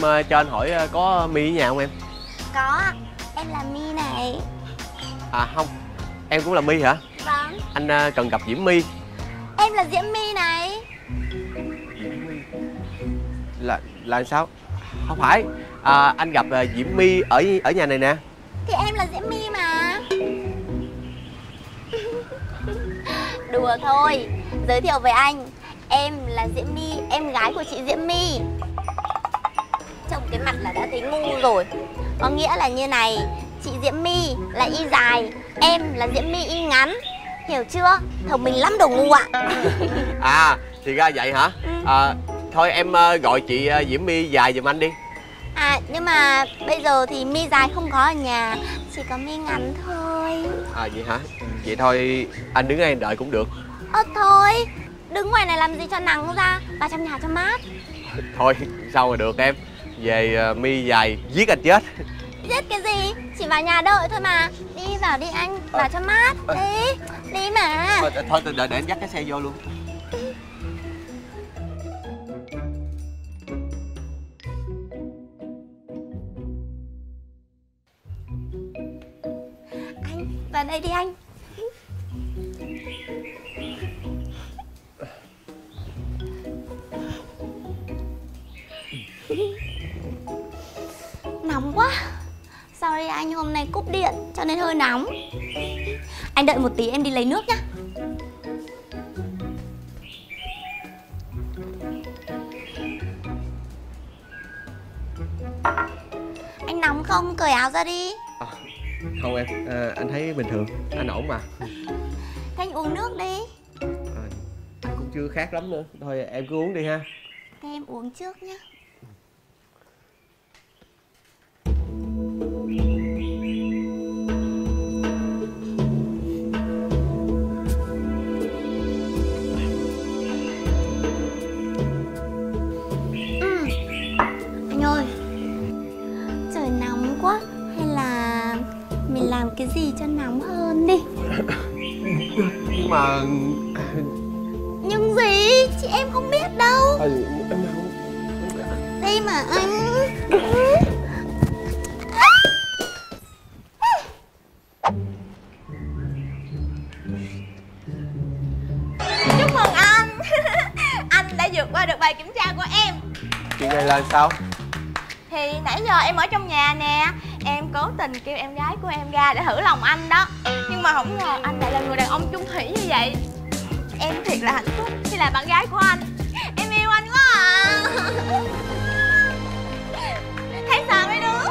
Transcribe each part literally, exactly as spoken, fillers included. em cho anh hỏi có mi ở nhà không em? Có, em là mi này. À không, em cũng là mi hả? Vâng. Anh cần gặp Diễm My. Em là Diễm My này. Diễm My là là sao? Không phải, à, anh gặp Diễm My ở ở nhà này nè. Thì em là Diễm My mà. Đùa thôi. Giới thiệu với anh, em là Diễm My, em gái của chị Diễm My. Trông cái mặt là đã thấy ngu rồi. Có nghĩa là như này, chị Diễm My là y dài, em là Diễm My y ngắn. Hiểu chưa? Thông minh lắm đồ ngu ạ. À, thì ra vậy hả? Ừ. À, thôi em gọi chị Diễm My dài giùm anh đi. À, nhưng mà bây giờ thì My dài không có ở nhà, chỉ có My ngắn thôi. À, vậy hả? Vậy thôi anh đứng đây đợi cũng được. Ơ thôi, đứng ngoài này làm gì cho nắng ra, vào trong nhà cho mát. Thôi, sao mà được em. Về My dài giết anh chết. Giết cái gì? Chỉ vào nhà đợi thôi mà. Đi vào đi anh, vào à, cho mát. Đi, à, đi mà. Thôi, thôi đợi để em dắt cái xe vô luôn. Anh, vào đây đi anh. Nóng quá. Sorry anh, hôm nay cúp điện cho nên hơi nóng. Anh đợi một tí em đi lấy nước nhá. Anh nóng không? Cởi áo ra đi. À, không em, à, anh thấy bình thường, anh ổn mà. Thế anh uống nước đi. À, anh cũng chưa khát lắm nữa. Thôi em cứ uống đi ha. Thế em uống trước nhá. Làm cái gì cho nóng hơn đi. Nhưng mà... Nhưng gì? Chị em không biết đâu. À, đây mà anh. Chúc mừng anh. Anh đã vượt qua được bài kiểm tra của em. Chuyện này là sao? Thì nãy giờ em ở trong nhà nè, em cố tình kêu em gái của em ra để thử lòng anh đó. Nhưng mà không ngờ anh lại là người đàn ông chung thủy như vậy. Em thiệt là hạnh phúc khi là bạn gái của anh. Em yêu anh quá à. Thấy sao mấy đứa?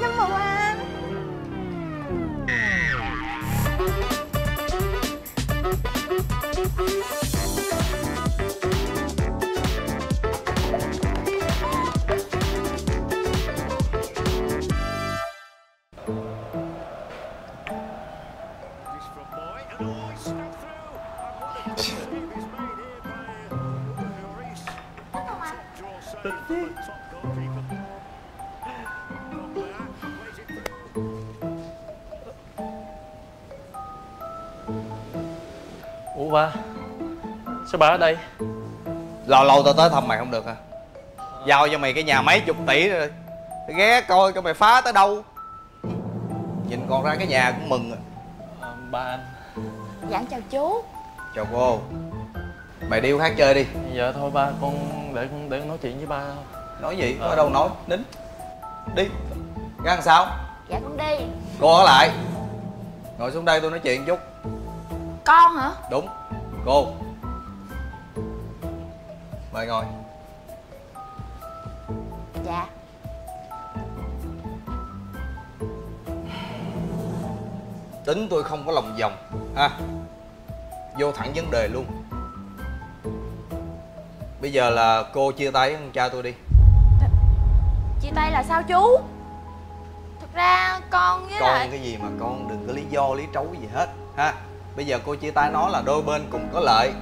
Năm mùa anh. Ủa ba, sao bà ở đây? Lâu lâu tao tới thăm mày không được hả? À? Giao cho mày cái nhà mấy chục tỷ rồi, ghé coi coi mày phá tới đâu. Nhìn còn ra cái nhà cũng mừng rồi. À, ba anh. Dạ chào chú. Chào cô. Mày đi hát chơi đi. Dạ thôi ba, con để con để con nói chuyện với ba. Nói gì? Có à, đâu nói, nín. Đi. Ra làm sao? Dạ con đi. Cô ở lại. Ngồi xuống đây tôi nói chuyện chút. Con hả? Đúng, cô. Mời ngồi. Dạ. Tính tôi không có lòng vòng ha. Vô thẳng vấn đề luôn. Bây giờ là cô chia tay với con trai tôi đi. Chia tay là sao chú? Thật ra con với con lại... cái gì mà con đừng có lý do lý trấu gì hết ha. Bây giờ cô chia tay nó là đôi bên cùng có lợi.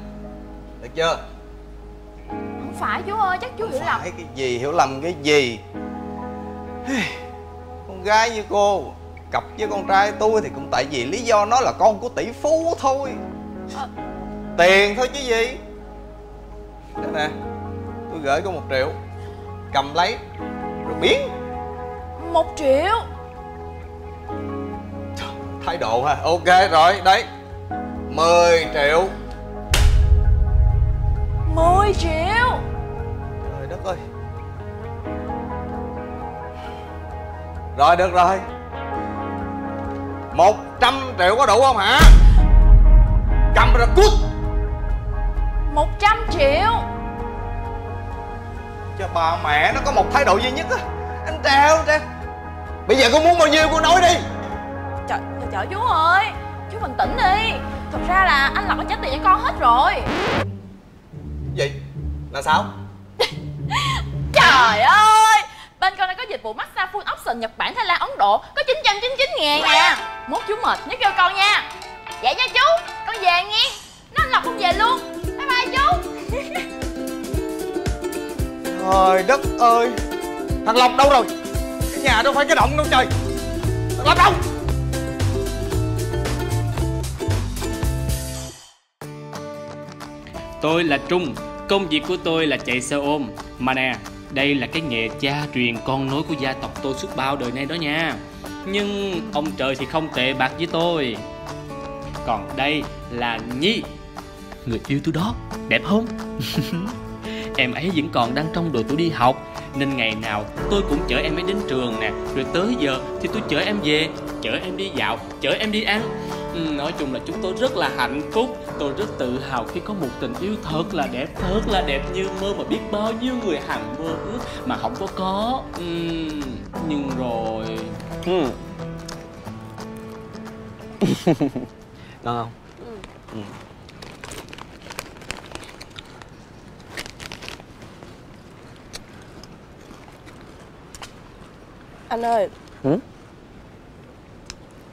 Được chưa? Không phải chú ơi, chắc chú hiểu lầm. Cái gì hiểu lầm cái gì? Con gái như cô cặp với con trai tôi thì cũng tại vì lý do nó là con của tỷ phú thôi. À... tiền thôi chứ gì. Đây nè, tôi gửi cô một triệu, cầm lấy. rồi biến. Một triệu. Thái độ ha. Ok rồi đấy. Mười triệu. Mười triệu. Trời đất ơi. Rồi được rồi. Một trăm triệu có đủ không hả? Cầm ra cút. Một trăm triệu. Cho bà mẹ nó có một thái độ duy nhất á. Anh Treo, Treo, bây giờ cô muốn bao nhiêu cô nói đi. Trời, trời chú ơi, chú bình tĩnh đi. Thật ra là anh Lộc đã trả tiền cho con hết rồi. Gì? Là sao? Trời ơi, bên con đang có dịch vụ massage full option Nhật Bản, Thái Lan, Ấn Độ, có chín trăm chín mươi chín ngàn à. Mốt chú mệt nhớ kêu con nha. Vậy nha chú, con về nghe. Nó anh Lộc không về luôn. Bye bye chú. Trời đất ơi, thằng Lộc đâu rồi? Cái nhà đâu phải cái động đâu trời. Thằng Lộc đâu? Tôi là Trung, công việc của tôi là chạy xe ôm. Mà nè, đây là cái nghề cha truyền con nối của gia tộc tôi suốt bao đời nay đó nha. Nhưng ông trời thì không tệ bạc với tôi. Còn đây là Nhi, người yêu tôi đó, đẹp không? Em ấy vẫn còn đang trong độ tuổi đi học, nên ngày nào tôi cũng chở em ấy đến trường nè. Rồi tới giờ thì tôi chở em về, chở em đi dạo, chở em đi ăn. Nói chung là chúng tôi rất là hạnh phúc. Tôi rất tự hào khi có một tình yêu thật là đẹp, thật là đẹp như mơ, mà biết bao nhiêu người hằng mơ ước mà không có có. uhm, Nhưng rồi uhm. Ngon không? Ừ. Ừ. Anh ơi. Ừ?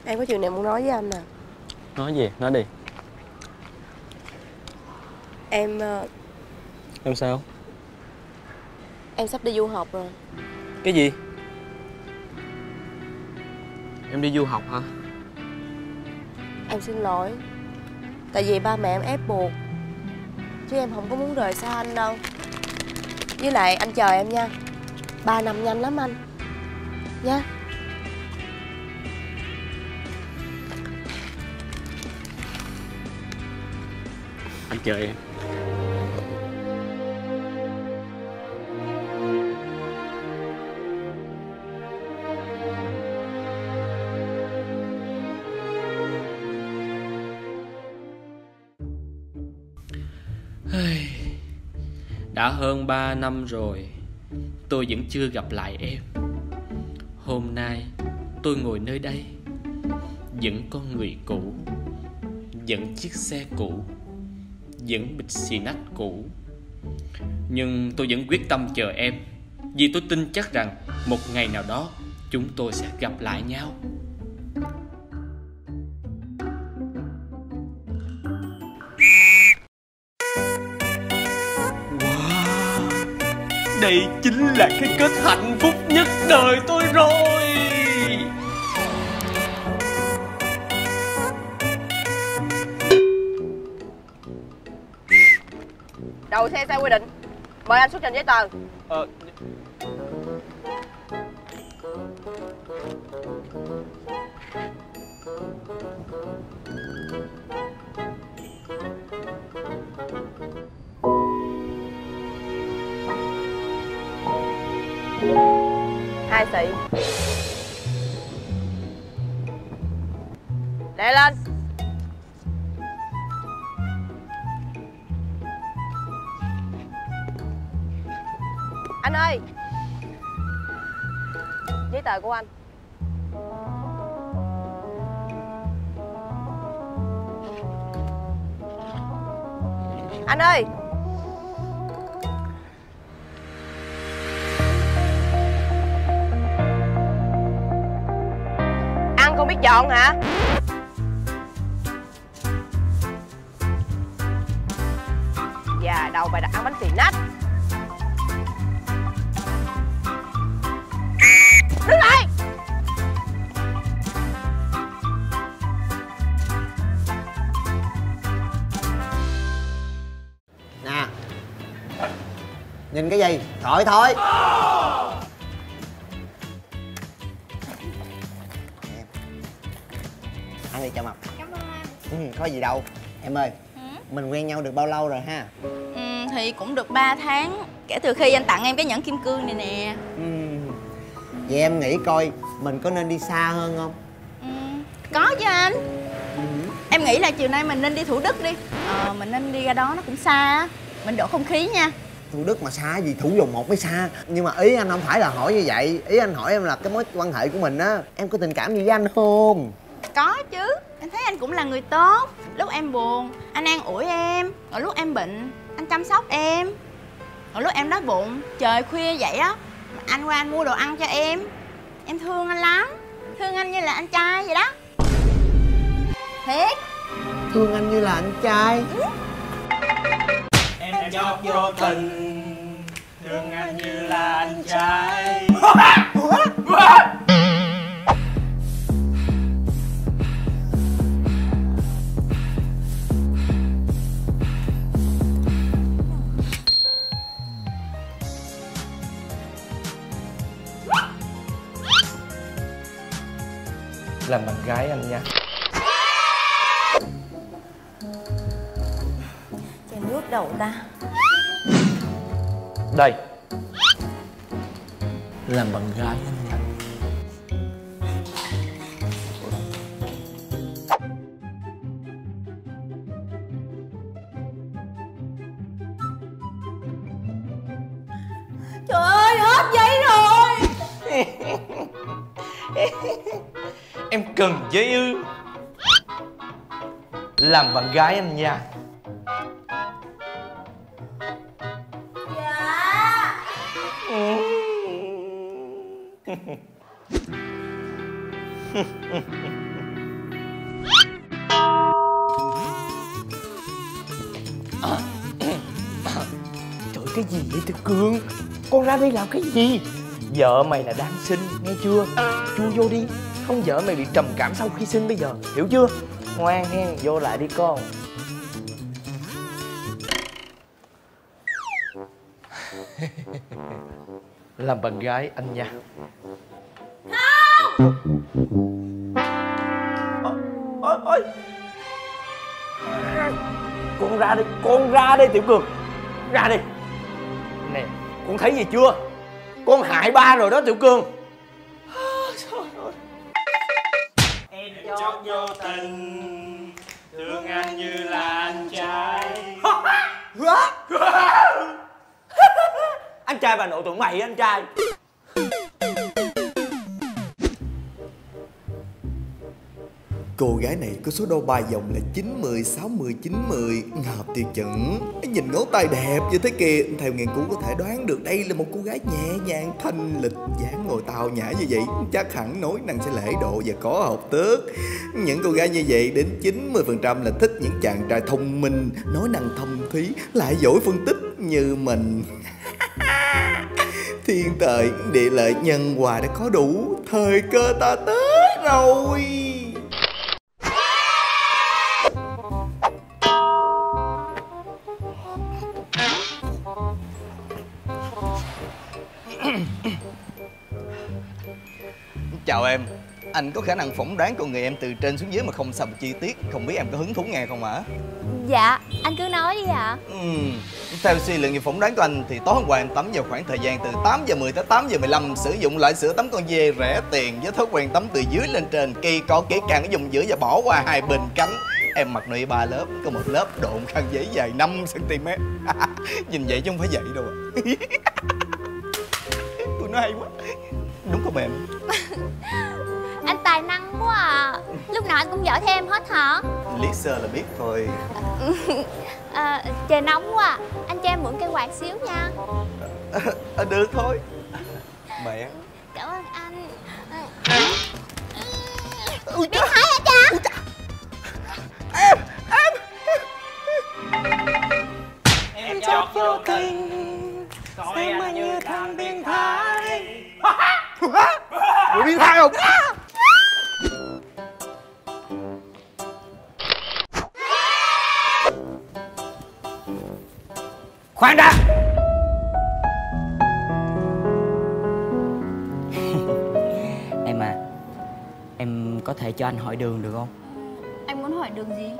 Em có chuyện này muốn nói với anh nè. Nói gì? Nói đi. Em... Em sao? Em sắp đi du học rồi. Cái gì? Em đi du học hả? Em xin lỗi. Tại vì ba mẹ em ép buộc, chứ em không có muốn rời xa anh đâu. Với lại anh chờ em nha. Ba năm nhanh lắm anh. Nha. Anh chờ em. Đã hơn ba năm rồi, tôi vẫn chưa gặp lại em. Hôm nay tôi ngồi nơi đây, vẫn con người cũ, vẫn chiếc xe cũ, vẫn bịch xì nách cũ. Nhưng tôi vẫn quyết tâm chờ em, vì tôi tin chắc rằng một ngày nào đó chúng tôi sẽ gặp lại nhau. Đây chính là cái kết hạnh phúc nhất đời tôi rồi. Đầu xe sai quy định. Mời anh xuất trình giấy tờ. Ờ... Hai xị. Để lên. Anh ơi, giấy tờ của anh. Anh ơi. Không biết chọn hả? Dạ, đầu bài đặt ăn bánh xì nách. Đứng lại! Nè, nhìn cái gì? Thổi thôi. Ăn đi Chào Mập. Cảm ơn anh. Ừ, có gì đâu. Em ơi, ừ? Mình quen nhau được bao lâu rồi ha? Ừ, thì cũng được ba tháng. Kể từ khi anh tặng em cái nhẫn kim cương này nè. Ừ. Vậy em nghĩ coi mình có nên đi xa hơn không? Ừ, có chứ anh. Ừ. Em nghĩ là chiều nay mình nên đi Thủ Đức đi. Ờ, mình nên đi ra đó, nó cũng xa. Mình đổi không khí nha. Thủ Đức mà xa gì, Thủ Dầu Một mới xa. Nhưng mà ý anh không phải là hỏi như vậy. Ý anh hỏi em là cái mối quan hệ của mình á, em có tình cảm gì với anh không? Có chứ, em thấy anh cũng là người tốt. Lúc em buồn, anh an ủi em. Ở lúc em bệnh, anh chăm sóc em. Ở lúc em đói bụng, trời khuya vậy á, anh qua anh mua đồ ăn cho em. Em thương anh lắm. Thương anh như là anh trai vậy đó. Thiệt. Thương anh như là anh trai. Ừ. Em chót vô tình, thương anh như là anh trai. Làm bạn gái anh nha. Chèn nước đầu ta. Đây. Làm bạn gái anh nha. Trời ơi, hết giấy rồi. Em cần giấy ư? Làm bạn gái anh nha. Dạ. Trời, cái gì vậy Tiểu Cường? Con ra đây làm cái gì? Vợ mày là đang sinh, nghe chưa? Chui vô đi, không vợ mày bị trầm cảm sau khi sinh bây giờ, hiểu chưa? Ngoan nghe, vô lại đi con. Làm bạn gái anh nha. Không! Ôi, ôi, ôi. Con ra đi, con ra đi Tiểu Cường. Ra đi. Nè, con thấy gì chưa? Con hại ba rồi đó Tiểu Cường. Chót vô tình, thương anh như là anh trai. Anh trai bà nội tụi mày anh trai. Cô gái này có số đo ba vòng là chín mươi, sáu mươi, chín mươi. Hợp tiêu chuẩn. Nhìn ngón tay đẹp như thế kia. Theo nghiên cứu có thể đoán được đây là một cô gái nhẹ nhàng, thanh lịch, dáng ngồi tào nhã như vậy. Chắc hẳn nói năng sẽ lễ độ và có học tước. Những cô gái như vậy đến chín mươi phần trăm là thích những chàng trai thông minh, nói năng thông thúy, lại giỏi phân tích như mình. Thiên thời, địa lợi, nhân hòa đã có đủ. Thời cơ ta tới rồi. Chào em, anh có khả năng phỏng đoán con người em từ trên xuống dưới mà không sầm chi tiết, không biết em có hứng thú nghe không ạ? Dạ, anh cứ nói đi ạ. Ừ, theo suy luận và phỏng đoán của anh thì tối hôm qua em tắm vào khoảng thời gian từ tám giờ mười tới tám giờ mười lăm, sử dụng loại sữa tắm con dê rẻ tiền với thói quen tắm từ dưới lên trên, kỳ có kỹ càng ở vùng giữa và bỏ qua hai bên cánh. Em mặc nội ba lớp, có một lớp độn khăn giấy dài năm xăng ti mét. Nhìn vậy chứ không phải vậy đâu ạ. Tụi nó hay quá. Đúng không em? Anh tài năng quá à. Lúc nào anh cũng giỏi thêm hết hả? Lý sơ là biết thôi. À, trời nóng quá à. Anh cho em mượn cây quạt xíu nha. À, à, được thôi. Mẹ. Cảm ơn anh. À. Biết thái hả cha? Em, em. Em chót vô tình, xem anh như thằng biến thái. Ủa biến thái không? Khoan đã. Em à, em có thể cho anh hỏi đường được không? Anh muốn hỏi đường gì?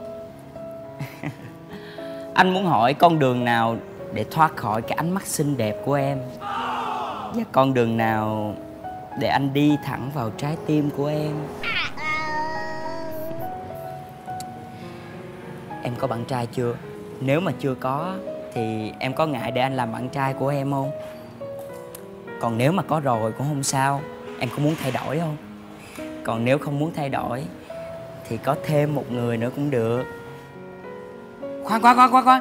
Anh muốn hỏi con đường nào để thoát khỏi cái ánh mắt xinh đẹp của em, và con đường nào để anh đi thẳng vào trái tim của em. Em có bạn trai chưa? Nếu mà chưa có thì em có ngại để anh làm bạn trai của em không? Còn nếu mà có rồi cũng không sao. Em có muốn thay đổi không? Còn nếu không muốn thay đổi thì có thêm một người nữa cũng được. Khoan khoan khoan khoan khoan.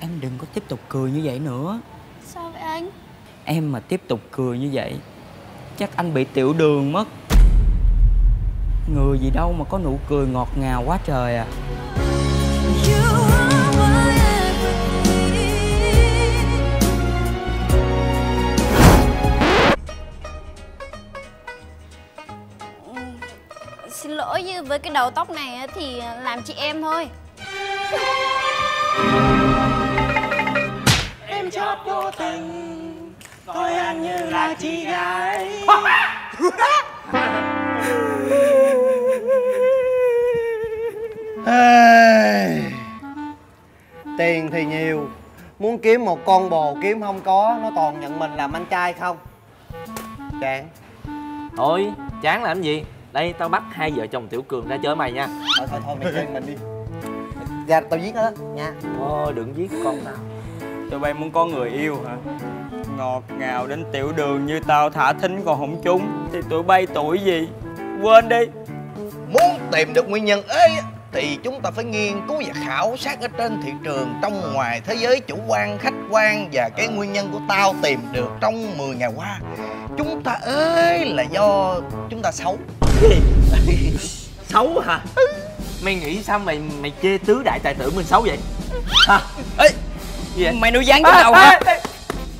Em đừng có tiếp tục cười như vậy nữa. Sao vậy anh? Em mà tiếp tục cười như vậy chắc anh bị tiểu đường mất. Người gì đâu mà có nụ cười ngọt ngào quá trời à. Xin lỗi, như với cái đầu tóc này thì làm chị em thôi. Em chót vô tình, coi anh như là chị gái. Hey, tiền thì nhiều, muốn kiếm một con bồ kiếm không có, nó toàn nhận mình làm anh trai không. Chán. Thôi, chán làm gì? Đây, tao bắt hai vợ chồng Tiểu Cường ra chơi mày nha. Thôi thôi thôi, mày chơi mình đi. Dạ, tao giết nó nha. Thôi, đừng giết con tao. Tụi bay muốn có người yêu hả? Ngọt ngào đến tiểu đường như tao thả thính còn không trúng thì tụi bay tuổi gì? Quên đi. Muốn tìm được nguyên nhân ấy thì chúng ta phải nghiên cứu và khảo sát ở trên thị trường, trong ngoài thế giới chủ quan, khách quan. Và cái nguyên nhân của tao tìm được trong mười ngày qua, chúng ta ơi là do chúng ta xấu. Xấu hả? Mày nghĩ sao mày mày chê tứ đại tài tử mình xấu vậy hả? Ê, gì vậy? Mày nuôi dáng cái đầu hả?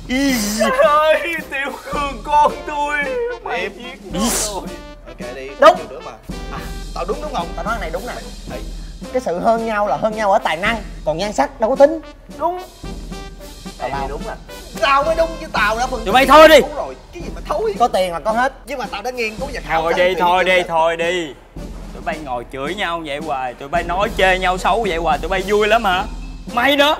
Trời ơi, Tiểu Cường con tôi, mày giết nó rồi. Kệ đi, đúng mà. À, tao đúng đúng không? Tao nói này đúng nè. Cái sự hơn nhau là hơn nhau ở tài năng, còn nhan sắc đâu có tính. Đúng. Tao tao đúng à? Tao mới đúng chứ, tao đã phần. Tụi mày thôi đi. Đúng rồi, cái gì mà thối. Có tiền là có hết. Nhưng mà tao đã nghiên cứu và khảo sát. Thôi đi, thôi đi, thôi đi. Tụi bay ngồi chửi nhau vậy hoài, tụi bay nói chê nhau xấu vậy hoài, tụi bay vui lắm hả? Mày nữa.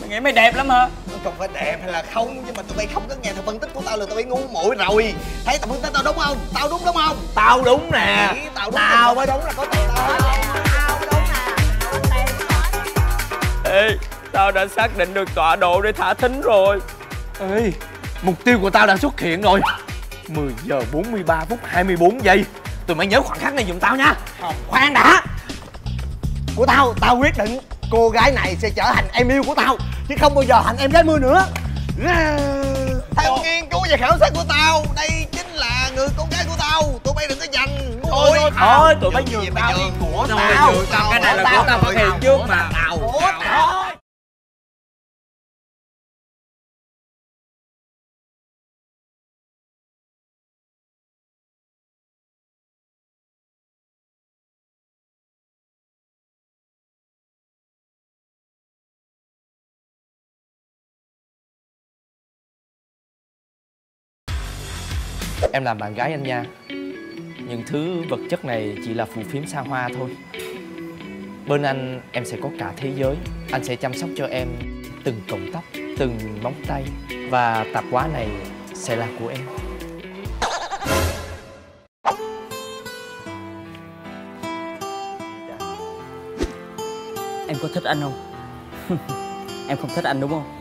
Mày nghĩ mày đẹp lắm hả? Không phải đẹp hay là không, nhưng mà tụi bay không có nghe theo phân tích của tao là tụi bay ngu muội rồi. Thấy tao phân tích tao đúng không? Tao đúng đúng không? Tao đúng nè. Đấy, tao đúng, tao mới đúng là có tiền tao hết. Tao đúng nè. Ê, tao đã xác định được tọa độ để thả thính rồi. Ê, mục tiêu của tao đã xuất hiện rồi. mười giờ bốn mươi ba phút hai mươi bốn giây. Tụi mày nhớ khoảnh khắc này giùm tao nha. Không, khoan đã. Của tao, tao quyết định cô gái này sẽ trở thành em yêu của tao, chứ không bao giờ thành em gái mưa nữa. Theo nghiên cứu và khảo sát của tao, đây chính là người con gái của tao. Tụi bay đừng có giành. Thôi thôi thôi, tụi bay nhường tao đi. Của tao, cái này là của tao phát hiện trước mà. Của tao. Em làm bạn gái anh nha. Những thứ vật chất này chỉ là phù phiếm xa hoa thôi. Bên anh, em sẽ có cả thế giới. Anh sẽ chăm sóc cho em từng cọng tóc, từng móng tay. Và tạp hóa này sẽ là của em. Em có thích anh không? Em không thích anh đúng không?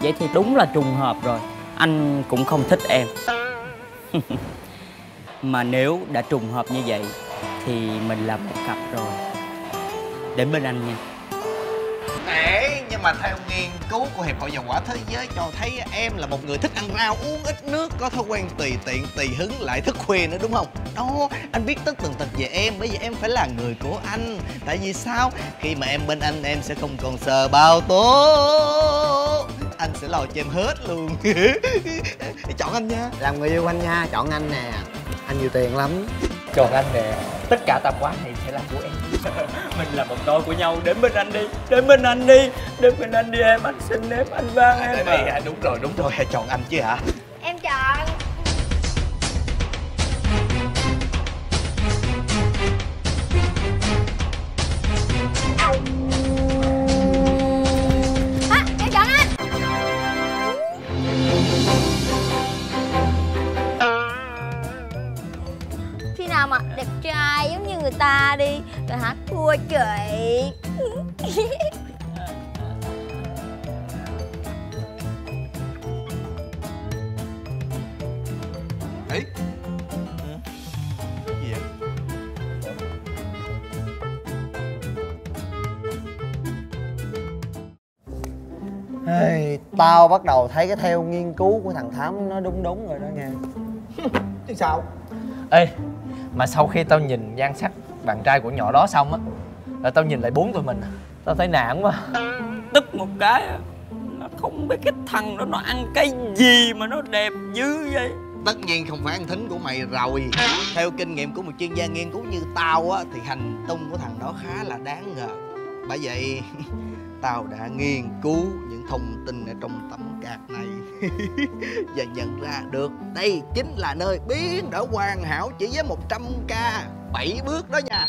Vậy thì đúng là trùng hợp rồi. Anh cũng không thích em. Mà nếu đã trùng hợp như vậy thì mình là một cặp rồi. Đến bên anh nha. Nè, nhưng mà theo nghiên cứu của Hiệp hội Dầu Quả Thế Giới cho thấy em là một người thích ăn rau, uống ít nước, có thói quen tùy tiện, tùy hứng, lại thức khuya nữa đúng không? Đó, anh biết tất tần tật về em, bởi vì em phải là người của anh. Tại vì sao? Khi mà em bên anh, em sẽ không còn sờ bao tố. Anh sẽ lo cho em hết luôn. Chọn anh nha. Làm người yêu anh nha, chọn anh nè. Anh nhiều tiền lắm. Chọn anh nè. Tất cả tạp hóa này sẽ là của em. Mình là một đôi của nhau, đến bên anh đi. Đến bên anh đi. Đến bên anh đi em, anh xin em, anh vang em. À, à, đúng rồi, đúng rồi, chọn anh chứ hả? Em chọn. người ta đi rồi hát thua chị. Ấy cái gì vậy? Hey, tao bắt đầu thấy cái theo nghiên cứu của thằng Thám nó đúng đúng rồi đó nghe. Chứ sao? Ê, mà sau khi tao nhìn nhan sắc bạn trai của nhỏ đó xong á, là tao nhìn lại bốn tụi mình, tao thấy nản quá. Tức một cái, nó không biết cái thằng đó nó ăn cái gì mà nó đẹp dữ vậy. Tất nhiên không phải ăn thính của mày rồi. Theo kinh nghiệm của một chuyên gia nghiên cứu như tao á, thì hành tung của thằng đó khá là đáng ngờ. Bởi vậy tao đã nghiên cứu những thông tin ở trong tấm card này và nhận ra được đây chính là nơi biến đổi hoàn hảo chỉ với một trăm k, bảy bước đó nha.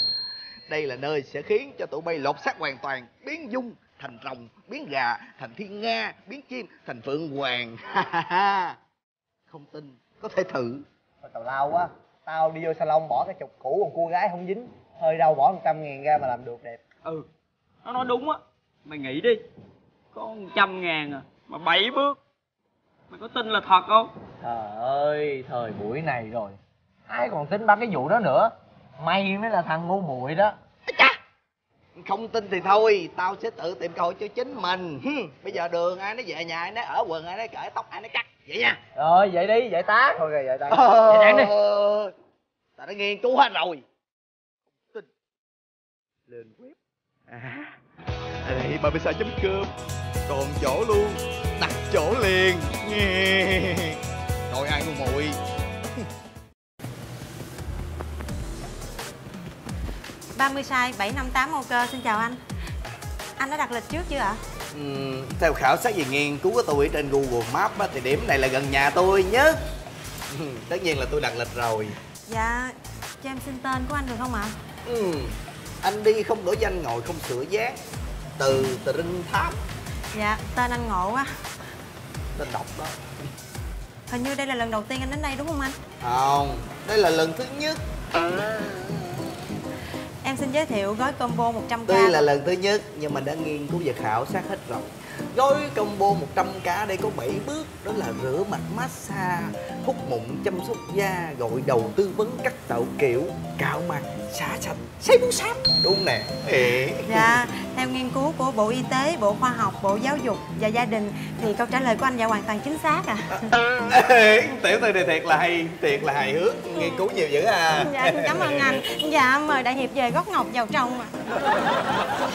Đây là nơi sẽ khiến cho tụi bay lột xác hoàn toàn, biến dung thành rồng, biến gà thành thiên nga, biến chim thành phượng hoàng. Không tin có thể thử. Tào lao quá, tao đi vô salon bỏ cái chục cũ còn cua gái không dính, hơi đau bỏ một trăm ngàn ra mà làm được đẹp. Ừ, nó nói đúng á. Mày nghĩ đi, có một trăm ngàn à, mà bảy bước, mày có tin là thật không? Trời ơi, thời buổi này rồi, ai còn tính ba cái vụ đó nữa. Mày mới là thằng ngu muội đó. Chà, không tin thì thôi, tao sẽ tự tìm cơ hội cho chính mình. Bây giờ đường ai nó về nhà, ai nó ở quần, ai nó cởi tóc, ai nó cắt, vậy nha. Rồi, vậy đi, vậy tá. Thôi rồi, vậy tá. Ờ, vậy đáng đi. Tao đã nghiên cứu hết rồi. Tin. Lên web. À, đây ba mươi sáu chấm com còn chỗ luôn, đặt chỗ liền. Rồi ai ngu muội. ba mươi sai bảy năm tám OK, xin chào anh. Anh đã đặt lịch trước chưa ạ? Ừ, theo khảo sát về nghiên cứu của tôi trên Google Maps á, thì điểm này là gần nhà tôi nhất. Tất nhiên là tôi đặt lịch rồi. Dạ, cho em xin tên của anh được không ạ? Ừ, anh đi không đổi danh, ngồi không sửa dáng, Từ Trinh Thám. Dạ, tên anh ngộ quá. Tên độc đó. Hình như đây là lần đầu tiên anh đến đây đúng không anh? Không, đây là lần thứ nhất. À, em xin giới thiệu gói combo một trăm k. Tuy là lần thứ nhất nhưng mình đã nghiên cứu và khảo sát hết rồi. Gói combo một trăm k đây có bảy bước, đó là rửa mặt, massage, hút mụn, chăm sóc da, gọi đầu tư vấn, cắt tạo kiểu, cạo mặt, xả sạch, sấy bún sáp, đúng nè. Ê, dạ, theo nghiên cứu của Bộ Y tế, Bộ Khoa học, Bộ Giáo dục và Gia đình thì câu trả lời của anh đã hoàn toàn chính xác à. Ê, tiểu thư này thiệt là hay, thiệt là hài hước, nghiên cứu nhiều dữ à. Dạ, cảm ơn anh. Dạ, mời đại hiệp về gót ngọc vào trong ạ.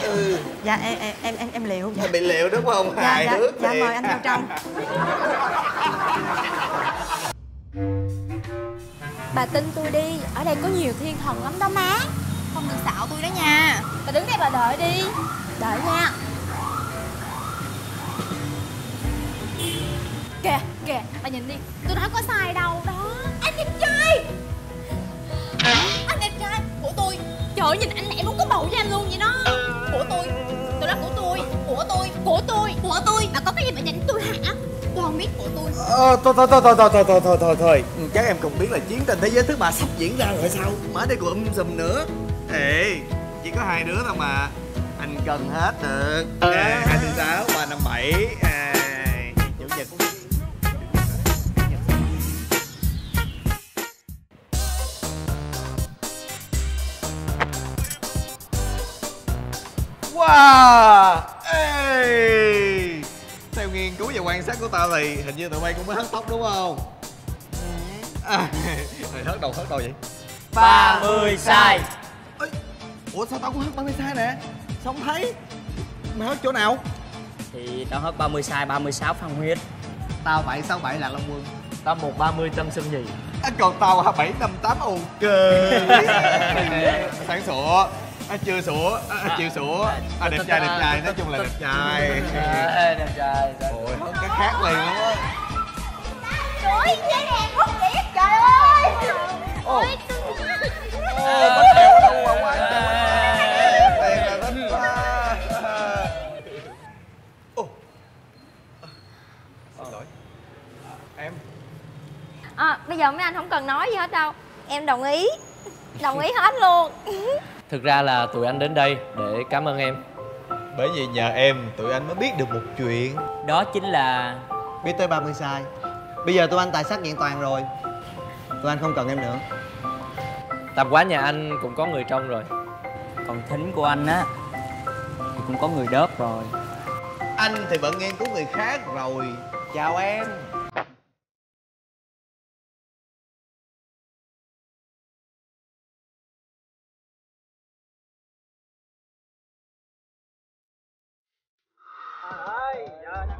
Ừ. Dạ, em em em em liệu. Dạ. Em bị liệu đúng không? Dạ, hài dạ, hước. Dạ, mời anh vào trong. Bà tin tôi đi, ở đây có nhiều thiên thần lắm đó má. Không được xạo tôi đó nha. Bà đứng đây bà đợi đi. Đợi nha. Kìa, kìa, bà nhìn đi. Tôi nói có sai đâu đó. Anh đẹp trai. Anh đẹp trai của tôi. Trời ơi, nhìn anh này muốn có bầu với anh luôn vậy đó. Của tôi, tôi nói của tôi. Của tôi, của tôi, của tôi. Bà có cái gì mà nhìn tôi hả? Tôi không biết của tôi. Ờ, thôi, thôi, thôi, thôi, thôi, thôi, thôi, thôi, thôi. Chắc em không biết là chiến tranh thế giới thứ ba sắp diễn ra rồi sao? Mở đây còn um sùm nữa. Ê, chỉ có hai đứa thôi mà. Anh cần hết được. À, hai bốn sáu ba năm bảy. À, chủ nhật cũng... Wow! Ê! Theo nghiên cứu và quan sát của tao thì hình như tụi bay cũng mới hớt tóc đúng không? À, hớt đầu, hớt đầu vậy? ba mươi sai. Ê, ủa sao tao cũng hớt ba mươi sai nè? Sao không thấy? Mày hớt chỗ nào? Thì tao hớt ba mươi sai, ba mươi sáu Phan Huyết. Tao bảy sáu bảy Lạc Long Quân. Tao một ba mươi Tâm Sâm Nhì. À, còn tao bảy năm tám OK. Sáng sủa. À, chưa sủa, à, à, chiều sủa. À, à, đẹp trai, đẹp trai, nói chung là đẹp trai. À, đẹp trai. Ôi, không cái khác liền luôn á. Trời ơi, dây đèn hút liệt, trời ơi. Ôi, cưng quá. Ôi, bắt đầu nó đông vào ngoài. Tiền là tính quá. Ô, xin lỗi. Em. À, bây giờ mấy anh không cần nói gì hết đâu. Em đồng ý. Đồng ý hết luôn. Thực ra là tụi anh đến đây để cảm ơn em. Bởi vì nhờ em tụi anh mới biết được một chuyện. Đó chính là biết tới ba mươi sai. Bây giờ tụi anh tài sắc vẹn toàn rồi, tụi anh không cần em nữa. Tạp quá nhà anh cũng có người trong rồi. Còn thính của anh á thì cũng có người đớp rồi. Anh thì bận nghiên cứu người khác rồi. Chào em.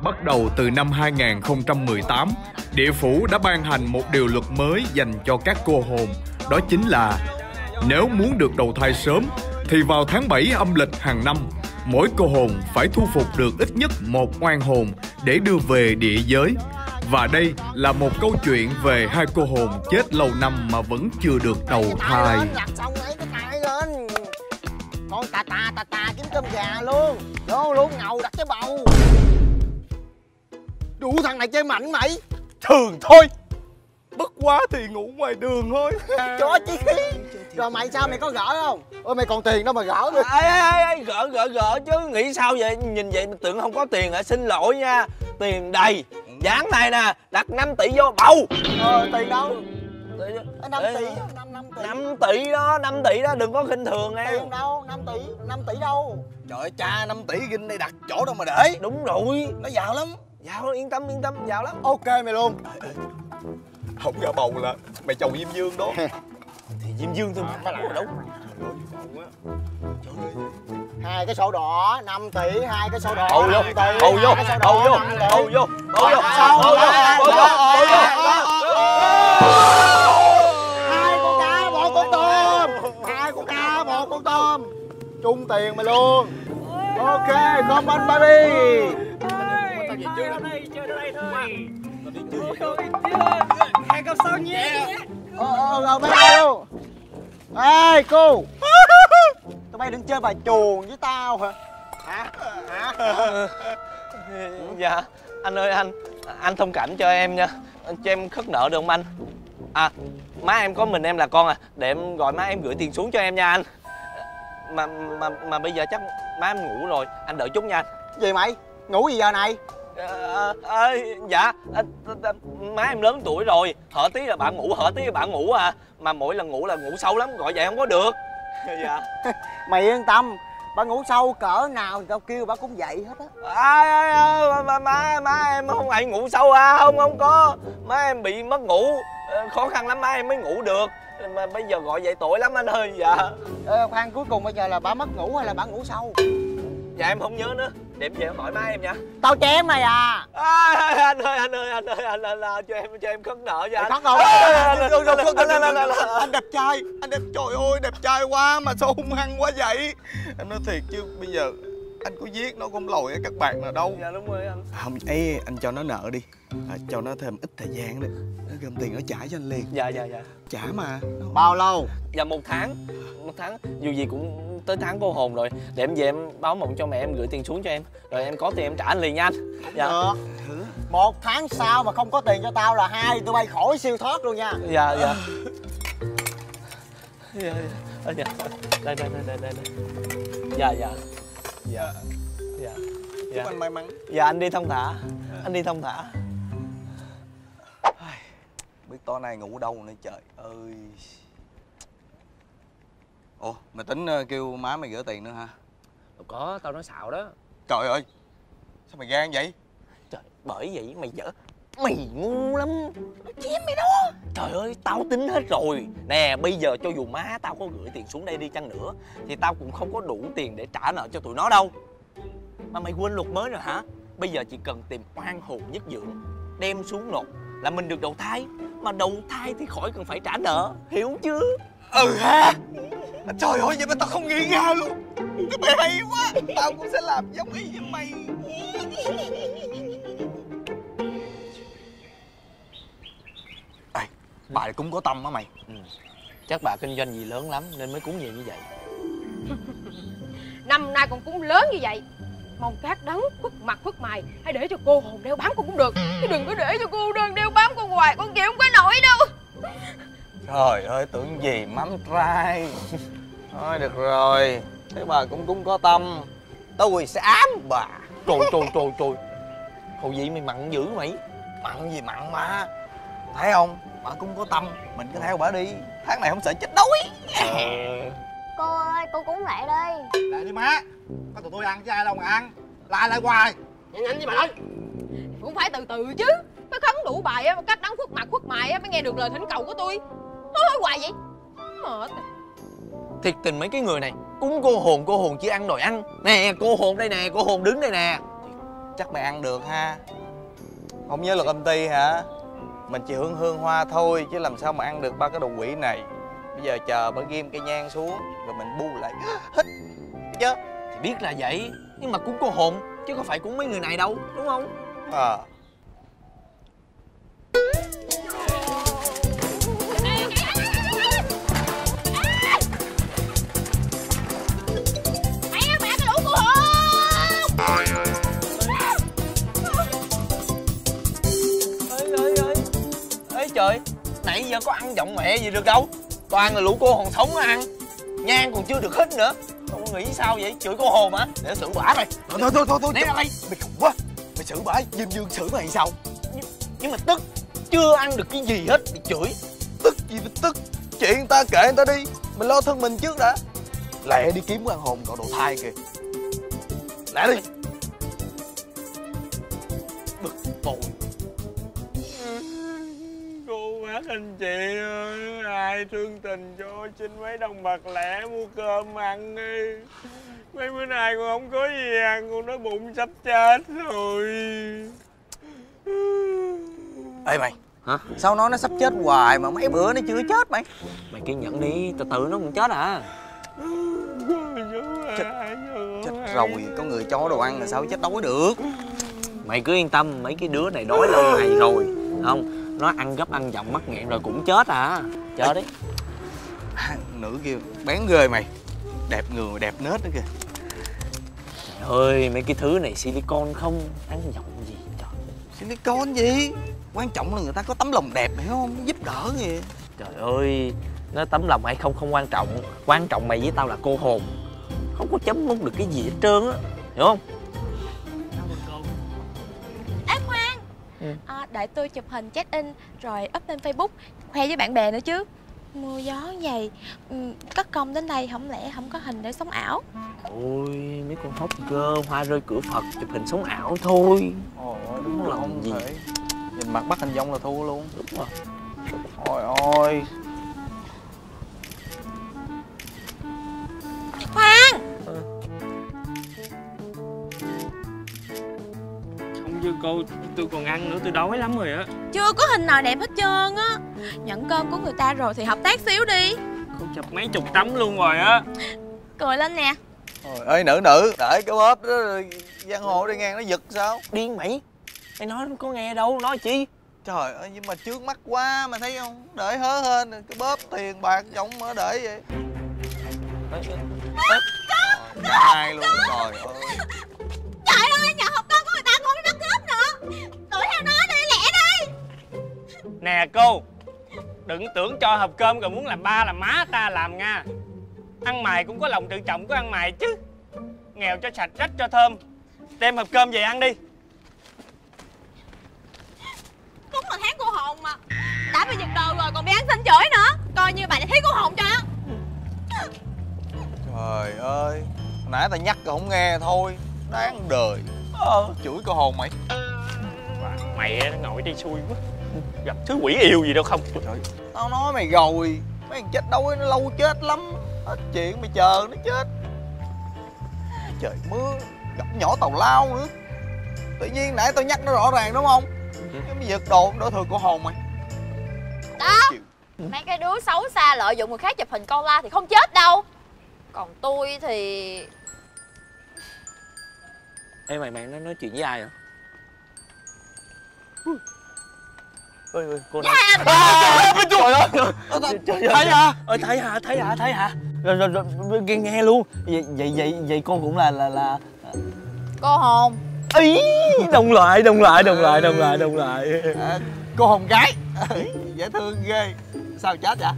Bắt đầu từ năm hai nghìn không trăm mười tám, địa phủ đã ban hành một điều luật mới dành cho các cô hồn. Đó chính là nếu muốn được đầu thai sớm thì vào tháng bảy âm lịch hàng năm, mỗi cô hồn phải thu phục được ít nhất một oan hồn để đưa về địa giới. Và đây là một câu chuyện về hai cô hồn chết lâu năm mà vẫn chưa được đầu thai. Con tà tà tà tà kiếm cơm gà luôn. Đô luôn ngầu đặt cái bầu. Đủ thằng này chơi mạnh mày. Thường thôi. Bất quá thì ngủ ngoài đường thôi. Chó chí khí. Rồi mày sao mày có gỡ không? Ôi mày còn tiền đâu mà gỡ nữa. Ê ê ê gỡ gỡ gỡ chứ nghĩ sao vậy? Nhìn vậy mình tưởng không có tiền hả? Xin lỗi nha. Tiền đầy. Dán này nè. Đặt năm tỷ vô bầu. Ờ tiền đâu? năm tỷ đó, năm tỷ đó, đừng có khinh thường em. Tiền đâu, năm tỷ, năm tỷ đâu? Trời ơi, cha năm tỷ ginh đây đặt chỗ đâu mà để. Đúng rồi. Nó giàu lắm. Giàu, yên tâm, yên tâm, giàu lắm. Ok mày luôn. Không ra bầu là mày chồng Diêm Dương đó. Thì Diêm Dương thôi mà là đúng. Hai cái sổ đỏ, năm tỷ, hai cái sổ đỏ. Bầu vô, bầu vô, bầu vô, bầu vô, bầu vô, bầu vô. Trung tiền mày luôn. Ok, come on baby. Chơi đâu đây, chơi đâu đây thôi. Hẹn gặp sau nhé. Ờ, ờ, bye bye luôn. Ê, cô. Tụi bay đừng chơi bài chuồng với tao hả? Hả? Hả? Dạ, anh ơi anh. Anh thông cảm cho em nha. Cho em khất nợ được không anh? À, má em có mình em là con à. Để em gọi má em gửi tiền xuống cho em nha anh. Mà, mà mà bây giờ chắc má em ngủ rồi, anh đợi chút nha anh. Gì mày? Ngủ gì giờ này? Ờ, à, à, dạ, à, à, má em lớn tuổi rồi, hở tí là bạn ngủ, hở tí là bạn ngủ à. Mà mỗi lần ngủ là ngủ sâu lắm, gọi vậy không có được. Dạ. Mày yên tâm, bà ngủ sâu cỡ nào thì tao kêu bà cũng dậy hết á. À, à, à, má, má, má em không phải ngủ sâu à, không, không có. Má em bị mất ngủ, khó khăn lắm má em mới ngủ được. Mà bây giờ gọi vậy tội lắm anh ơi. Dạ. Ê, khoan, cuối cùng bây giờ là bà mất ngủ hay là bà ngủ sâu? Dạ em không nhớ nữa. Để về em hỏi má em nha. Tao chém mày à. À anh ơi anh ơi anh ơi anh ơi, là cho em cho em khất nợ cho anh. Khất không? Anh đẹp trai, anh đẹp, trời ơi đẹp trai quá mà sao hung hăng quá vậy? Em nói thiệt chứ bây giờ anh có giết nó không lòi các bạn nào đâu. Dạ đúng rồi anh. Không, ấy anh cho nó nợ đi, cho nó thêm ít thời gian đi. Nó gom tiền nó trả cho anh liền. Dạ dạ dạ. Trả mà. Bao lâu? Dạ một tháng. Một tháng. Dù gì cũng tới tháng cô hồn rồi. Để em về em báo mộng cho mẹ em gửi tiền xuống cho em. Rồi em có tiền em trả anh liền nha anh. Dạ. Được. Một tháng sau mà không có tiền cho tao là hai tụi bay khỏi siêu thoát luôn nha. Dạ dạ. Dạ dạ. Dạ. Đây đây đây đây. Dạ dạ. Dạ. Dạ. Chúc anh may mắn. Dạ anh đi thông thả. Anh đi thông thả. Biết tối nay ngủ đâu nữa trời ơi. Ồ, mày tính kêu má mày gửi tiền nữa hả? Đâu có, tao nói xạo đó. Trời ơi, sao mày gan vậy? Trời, bởi vậy mày dở, mày ngu lắm. Nó chém mày đó. Trời ơi, tao tính hết rồi. Nè, bây giờ cho dù má tao có gửi tiền xuống đây đi chăng nữa thì tao cũng không có đủ tiền để trả nợ cho tụi nó đâu. Mà mày quên luật mới rồi hả? Bây giờ chỉ cần tìm oan hồn nhất dưỡng, đem xuống nộp là mình được đầu thai. Mà đầu thai thì khỏi cần phải trả nợ, hiểu chưa? Ừ ha. Trời ơi, vậy mà tao không nghĩ ra luôn. Cái mày hay quá. Tao cũng sẽ làm giống y như mày. Ê, bà này cũng có tâm á mày. Ừ. Chắc bà kinh doanh gì lớn lắm nên mới cúng nhiều như vậy. Năm nay còn cúng lớn như vậy. Mong các đấng khuất mặt khuất mày, hãy để cho cô hồn đeo bám con cũng được. Chứ đừng có để cho cô đơn đeo bám con hoài, con chịu không có nổi đâu. Trời ơi, tưởng gì mắm trai. Thôi được rồi, thế bà cũng cũng có tâm. Tôi sẽ ám bà. Trời trời trời trời. Khẩu vị mày mặn dữ mày. Mặn gì mặn mà. Thấy không, bà cũng có tâm. Mình cứ theo bà đi, tháng này không sợ chết đói. Ờ. Cô ơi, cô cũng lại đi. Lại đi má. Có tụi tôi ăn chứ ai đâu mà ăn. Lại lại hoài. Nhanh nhanh với bà ơi. Cũng phải từ từ chứ. Mới khấn đủ bài á, cách đắng khuất mặt khuất mày á, mới nghe được lời thỉnh cầu của tôi. Thôi hoài vậy. Mệt. Thiệt tình mấy cái người này. Cúng cô hồn, cô hồn chỉ ăn đòi ăn. Nè, cô hồn đây nè, cô hồn đứng đây nè. Chắc mày ăn được ha. Không nhớ luật âm ty hả? Mình chỉ hương hương hoa thôi, chứ làm sao mà ăn được ba cái đồ quỷ này. Bây giờ chờ bà ghim cây nhang xuống, rồi mình bu lại hít chứ. Thì biết là vậy, nhưng mà cúng cô hồn, chứ có phải cúng mấy người này đâu, đúng không? Ờ à. Trời, nãy giờ có ăn giọng mẹ gì được đâu. Toàn là lũ cô hồn sống nó ăn. Nhang còn chưa được hít nữa. Không nghĩ sao vậy, chửi cô hồn hả? Để xử bả rồi. Thôi thôi thôi thôi, thôi. Né ra đây. Mày khùng quá. Mày xử bả, Diêm Dương xử mày sao? Nh nhưng mà tức. Chưa ăn được cái gì hết, mày chửi. Tức gì mà tức. Chuyện người ta kệ người ta đi. Mình lo thân mình trước đã. Lẹ đi kiếm con hồn còn đồ thai kìa. Lẹ đi. Bực bội. Anh chị ơi, ai thương tình cho xin mấy đồng bạc lẻ mua cơm ăn đi. Mấy bữa nay con không có gì ăn, con đói bụng sắp chết rồi. Ê mày, hả? Sao nói nó sắp chết hoài mà mấy bữa nó chưa chết mày? Mày kiên nhẫn đi, từ từ nó cũng chết à. Chết, chết rồi, có người cho đồ ăn là sao chết đói được. Mày cứ yên tâm, mấy cái đứa này đói lâu ngày rồi, không? Nó ăn gấp ăn giọng mắc nghẹn rồi cũng chết à. Chờ đi. Nữ kia bán ghê mày. Đẹp người đẹp nết nữa kìa. Trời ơi, mấy cái thứ này silicon không. Ăn giọng gì trời. Silicon gì. Quan trọng là người ta có tấm lòng đẹp hiểu không. Giúp đỡ kìa. Trời ơi, nó tấm lòng hay không không quan trọng. Quan trọng mày với tao là cô hồn. Không có chấm mút được cái gì hết trơn á. Hiểu không? Ừ. À, đợi tôi chụp hình check in rồi up lên Facebook khoe với bạn bè nữa chứ. Mưa gió vậy cất công đến đây không lẽ không có hình để sống ảo. Ôi mấy con hóc cơ hoa rơi cửa Phật chụp hình sống ảo thôi. Ôi đúng, đúng là không gì thể. Nhìn mặt bắt hình dong là thua luôn. Đúng rồi. Ôi ôi khoan. À. Chưa cô, tôi còn ăn nữa, tôi đói lắm rồi á. Chưa có hình nào đẹp hết trơn á. Nhận cơm của người ta rồi thì hợp tác xíu đi. Cô chụp mấy chục tấm luôn rồi á. Cười lên nè. Trời ơi nữ nữ, để cái bóp đó giang hồ đi ngang nó giật sao. Điên mày. Mày nói có nghe đâu, nói chi. Trời ơi nhưng mà trước mắt quá mà thấy không. Để hớ hên, cái bóp tiền bạc giống mà để vậy. Cướp, cướp, cướp luôn rồi. Trời ơi nhà học con của người ta con nó cướp nữa. Đuổi theo nó đi, lẹ đi. Nè cô, đừng tưởng cho hộp cơm rồi muốn làm ba làm má ta làm nha. Ăn mày cũng có lòng tự trọng của ăn mày chứ. Nghèo cho sạch rách cho thơm. Đem hộp cơm về ăn đi. Đúng là tháng cô hồn mà. Đã bị giật đồ rồi còn bị ăn xin chửi nữa. Coi như bà đã thấy cô hồn cho. Trời ơi, nãy ta nhắc rồi không nghe thôi. Đáng đời. Ờ. Chửi cô hồn mày. Mẹ nó ngồi đây xui quá. Gặp thứ quỷ yêu gì đâu không. Trời. Tao nói mày rồi. Mấy thằng chết đói nó lâu chết lắm. Hết chuyện mày chờ nó chết. Trời mưa. Gặp nhỏ tàu lao nữa. Tự nhiên nãy tao nhắc nó rõ ràng đúng không. Cái mày giật đồ đổ thừa cô hồn mày. Đó. Mấy cái đứa xấu xa lợi dụng người khác chụp hình con la thì không chết đâu. Còn tôi thì... Ê mày mày nó nói chuyện với ai hả? Ơi ơi cô nói. Trời ơi. Thấy hả? Ơi thấy hả? Thấy hả? Thấy hả? Rồi rồi rồi nghe luôn. Vậy vậy vậy vậy cô cũng là là là cô hồn. Ý đồng lại, đồng lại, đồng lại, đồng lại, đồng lại. Cô hồn gái. Dễ thương ghê. Sao chết vậy?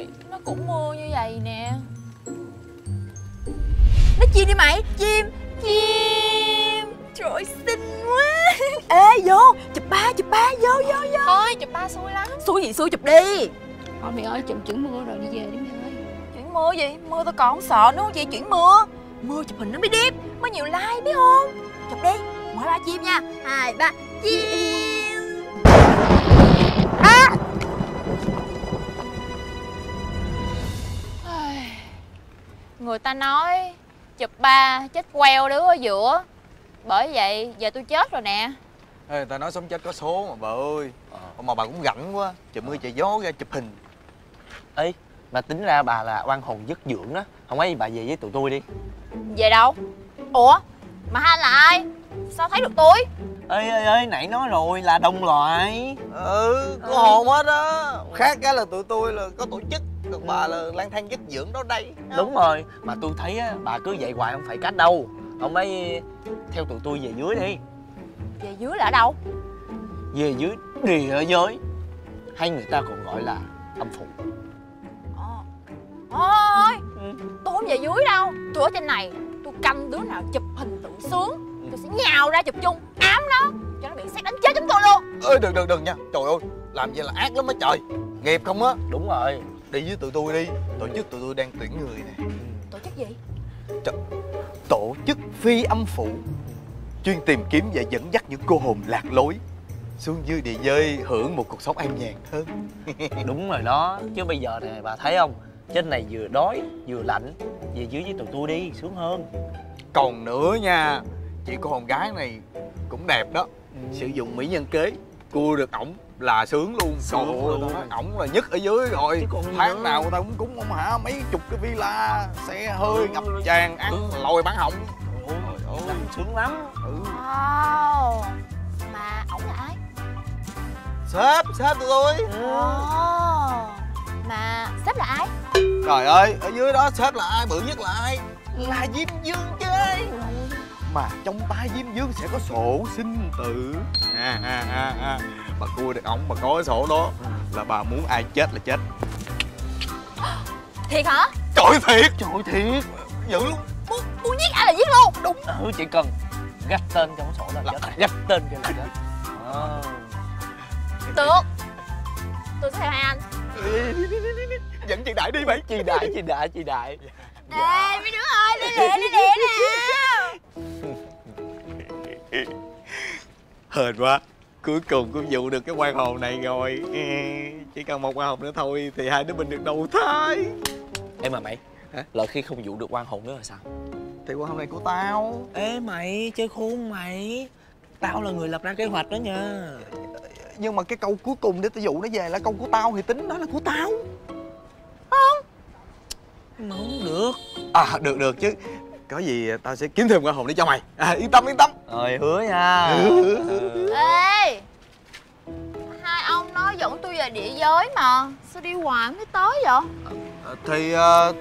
rồi, nó cũng mua như vậy nè. Nó chim đi mày, chim chim. Trời ơi, xinh quá. Ê vô, chụp ba, chụp ba, vô vô vô. Thôi chụp ba xui lắm. Xui gì xui, chụp đi. Thôi mày ơi, chụp chuyển mưa rồi đi về đi mày ơi. Chuyển mưa gì, mưa tao còn sợ nữa vậy, chuyển mưa. Mưa chụp hình nó mới đẹp, mới nhiều like biết không. Chụp đi, mở ba chim nha. Hai, ba, chim. À. Người ta nói chụp ba chết queo đứa ở giữa. Bởi vậy giờ tôi chết rồi nè. Ê, người ta nói sống chết có số mà bà ơi. Ờ. Mà bà cũng rảnh quá, trời mưa trời gió ra chụp hình. Ê, mà tính ra bà là oan hồn dứt dưỡng đó. Không ấy bà về với tụi tôi đi. Về đâu? Ủa? Mà hai là ai? Sao thấy được tôi? Ê ê ê, nãy nói rồi là đồng loại. Ừ, có ừ. hồn hết á. Khác cái là tụi tôi là có tổ chức, còn bà là lang thang dứt dưỡng đó đây. Đúng rồi, mà tôi thấy á, bà cứ vậy hoài không phải cách đâu. Ông ấy theo tụi tôi về dưới đi. Về dưới là ở đâu? Về dưới địa giới, hay người ta còn gọi là âm phủ. Ôi, ừ. tôi không về dưới đâu. Tôi ở trên này, tôi canh đứa nào chụp hình tự sướng, tôi sẽ nhào ra chụp chung, ám nó, cho nó bị xét đánh chết chúng tôi luôn. Ơi đừng đừng đừng nha, trời ơi, làm vậy là ác lắm á trời. Nghiệp không á. Đúng rồi, đi với tụi tôi đi. Tổ chức tụi tôi đang tuyển người nè. Tổ chức gì? Trời, tổ chức phi âm phủ, chuyên tìm kiếm và dẫn dắt những cô hồn lạc lối xuống dưới địa giới hưởng một cuộc sống an nhàn hơn. Đúng rồi đó, chứ bây giờ nè bà thấy không, trên này vừa đói vừa lạnh, về dưới với tụi tôi đi sướng hơn. Còn nữa nha, chị cô hồn gái này cũng đẹp đó. Ừ. Sử dụng mỹ nhân kế cua được ổng là sướng luôn. Sướng luôn, ổng là nhất ở dưới rồi. Tháng nữa. Nào người ta cũng cúng ông hả, mấy chục cái villa, xe hơi ngập tràn, ăn ừ. lòi bán họng. Ôi trời ơi, sướng lắm. Ừ. Wow. Mà ổng là ai? Sếp, sếp tụi tôi. Ừ. Oh. Mà sếp là ai? Trời ơi, ở dưới đó sếp là ai, bự nhất là ai? Là Diêm Vương chứ. Mà trong tay Diêm Vương sẽ có sổ sinh tử. À, à, à, à. Bà cua được ổng, bà có cái sổ đó là bà muốn ai chết là chết. Thiệt hả? Trời thiệt, trời thiệt. Dữ luôn. Muốn, muốn giết ai là giết luôn. Đúng. Ừ, chỉ cần gạch tên trong cái sổ đó là chết. Gạch tên kia là chết. Wow. Được. Tôi sẽ theo hai anh. Dẫn chị Đại đi mày. Chị Đại, chị Đại, chị Đại. Ê, dạ. Mấy đứa ơi, đi lẹ, đi lẹ nè. Hên quá, cuối cùng cũng dụ được cái quan hồn này rồi. Chỉ cần một quan hồn nữa thôi thì hai đứa mình được đầu thai. Em mà mày, hả? Lợi khi không dụ được quan hồn nữa là sao? Thì quan hồn này của tao. Ê mày, chơi khôn mày. Tao là người lập ra kế hoạch đó nha. Nhưng mà cái câu cuối cùng để tao dụ nó về là câu của tao thì tính đó là của tao. Không. Mà không được. À được được chứ. Có gì tao sẽ kiếm thêm quan hồn để cho mày. À, yên tâm yên tâm. Rồi hứa nha. Ê. Hai ông nói dẫn tôi về địa giới mà sao đi hoài không thấy tới vậy? À, thì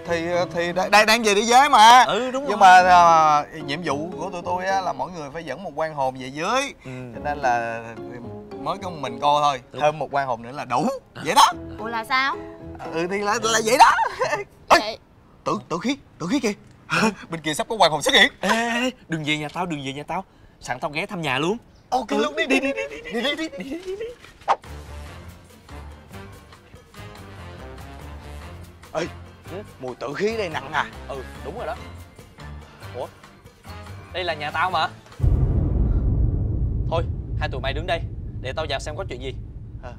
thì thì đây đang về địa giới mà. Ừ đúng. Nhưng rồi. mà à, nhiệm vụ của tụi tôi á, là mỗi người phải dẫn một quan hồn về dưới. Ừ. Cho nên là mới có mình cô thôi. Đúng. Thêm một quan hồn nữa là đủ. Vậy đó. Ủa là sao? Ừ thì là, là vậy đó. Ê, tử, tử khí, tử khí kìa. Bên kia sắp có quan hồn xuất hiện. Ê, ê, đừng về nhà tao, đừng về nhà tao. Sẵn tao ghé thăm nhà luôn. Ok ừ. luôn, đi đi đi đi đi đi đi đi đi. Ê, mùi tử khí đây nặng à. Ừ, đúng rồi đó. Ủa, đây là nhà tao mà. Thôi, hai tụi mày đứng đây, để tao vào xem có chuyện gì. À.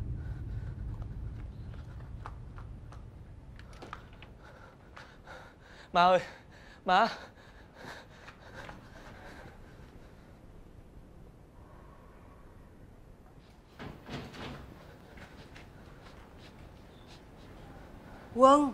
Má ơi, má. Quân.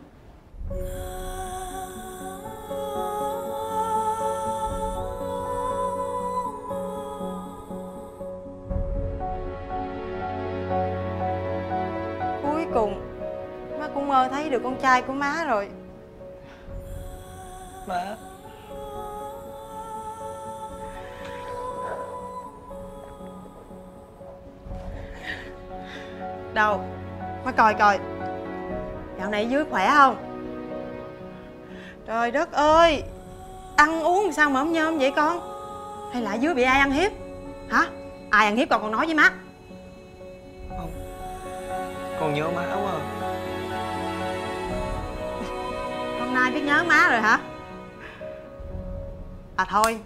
Cuối cùng má cũng mơ thấy được con trai của má rồi. Má. Đâu, má coi coi. Dạo này dưới khỏe không? Trời đất ơi, ăn uống sao mà không nhom vậy con? Hay là dưới bị ai ăn hiếp? Hả? Ai ăn hiếp con còn nói với má? Không, con nhớ má quá. Hôm nay biết nhớ má rồi hả? À thôi,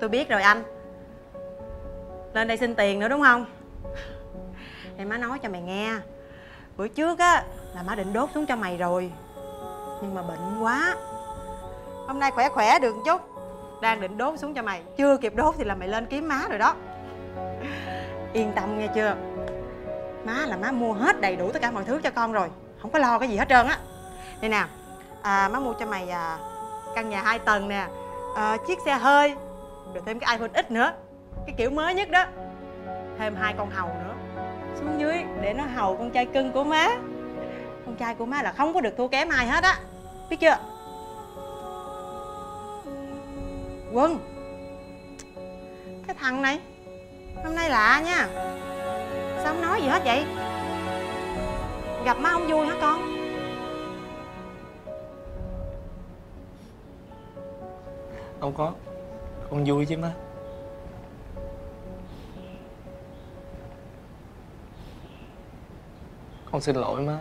tôi biết rồi anh. Lên đây xin tiền nữa đúng không? Thì má nói cho mày nghe, bữa trước á là má định đốt xuống cho mày rồi, nhưng mà bệnh quá. Hôm nay khỏe khỏe được một chút, đang định đốt xuống cho mày, chưa kịp đốt thì là mày lên kiếm má rồi đó. Yên tâm nghe chưa, má là má mua hết đầy đủ tất cả mọi thứ cho con rồi, không có lo cái gì hết trơn á. Đây nè, à, má mua cho mày à, căn nhà hai tầng nè, à, chiếc xe hơi, rồi thêm cái iPhone X nữa, cái kiểu mới nhất đó, thêm hai con hầu nữa xuống dưới để nó hầu con trai cưng của má. Con trai của má là không có được thua kém ai hết á, biết chưa? Quân, cái thằng này hôm nay lạ nha, sao không nói gì hết vậy? Gặp má không vui hả con? Không có, con vui chứ má. Con xin lỗi má.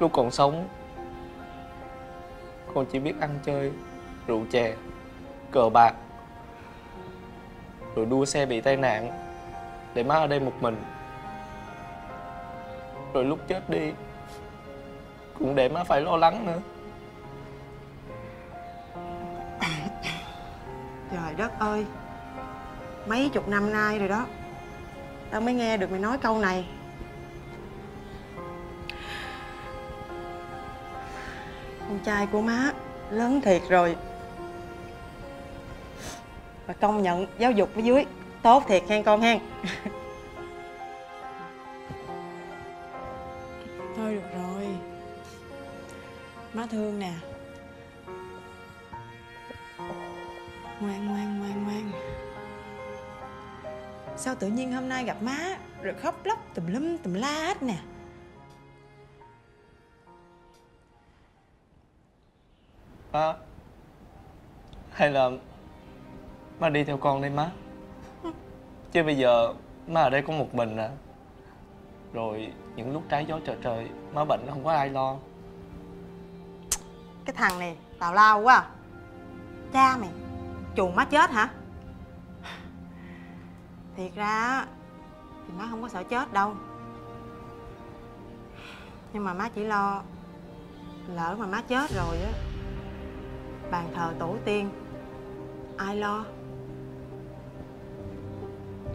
Lúc còn sống, con chỉ biết ăn chơi, rượu chè, cờ bạc, rồi đua xe bị tai nạn, để má ở đây một mình. Rồi lúc chết đi, cũng để má phải lo lắng nữa. Trời đất ơi, mấy chục năm nay rồi đó, tao mới nghe được mày nói câu này. Con trai của má lớn thiệt rồi. Và công nhận giáo dục ở dưới tốt thiệt hen con hen. Thôi được rồi, má thương nè. Ngoan ngoan ngoan ngoan. Sao tự nhiên hôm nay gặp má rồi khóc lóc tùm lum tùm la hết nè. Má, hay là má đi theo con đi má. Chứ bây giờ má ở đây có một mình à. Rồi những lúc trái gió trời trời má bệnh không có ai lo. Cái thằng này tào lao quá à. Cha mày chuồng má chết hả? Thiệt ra thì má không có sợ chết đâu, nhưng mà má chỉ lo lỡ mà má chết rồi á, bàn thờ tổ tiên ai lo?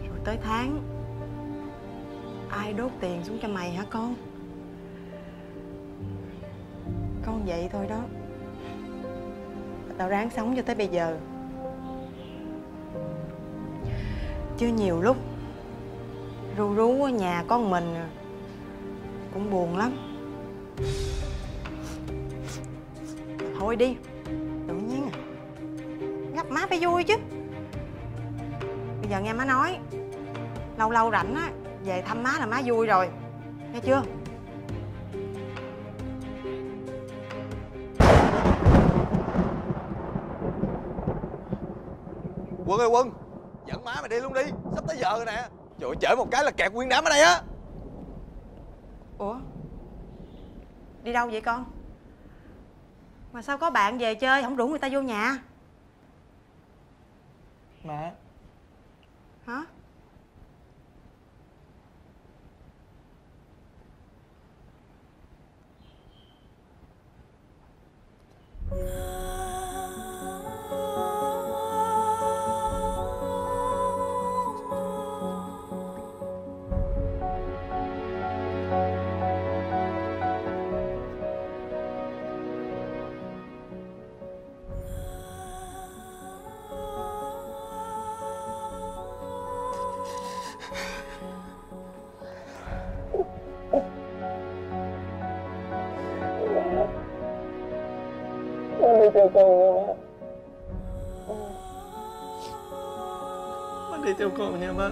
Rồi tới tháng ai đốt tiền xuống cho mày hả con? Con vậy thôi đó. Tao ráng sống cho tới bây giờ. Chứ nhiều lúc ru rú ở nhà con mình cũng buồn lắm. Thôi đi, tự nhiên à, gặp má phải vui chứ. Bây giờ nghe má nói, lâu lâu rảnh á về thăm má là má vui rồi, nghe chưa? Quân ơi Quân, dẫn má mày đi luôn đi, sắp tới giờ rồi nè. Trời ơi, chở một cái là kẹt nguyên đám ở đây á. Ủa, đi đâu vậy con? Mà sao có bạn về chơi không rủ người ta vô nhà? Má. Hả? Má đi theo con nha má.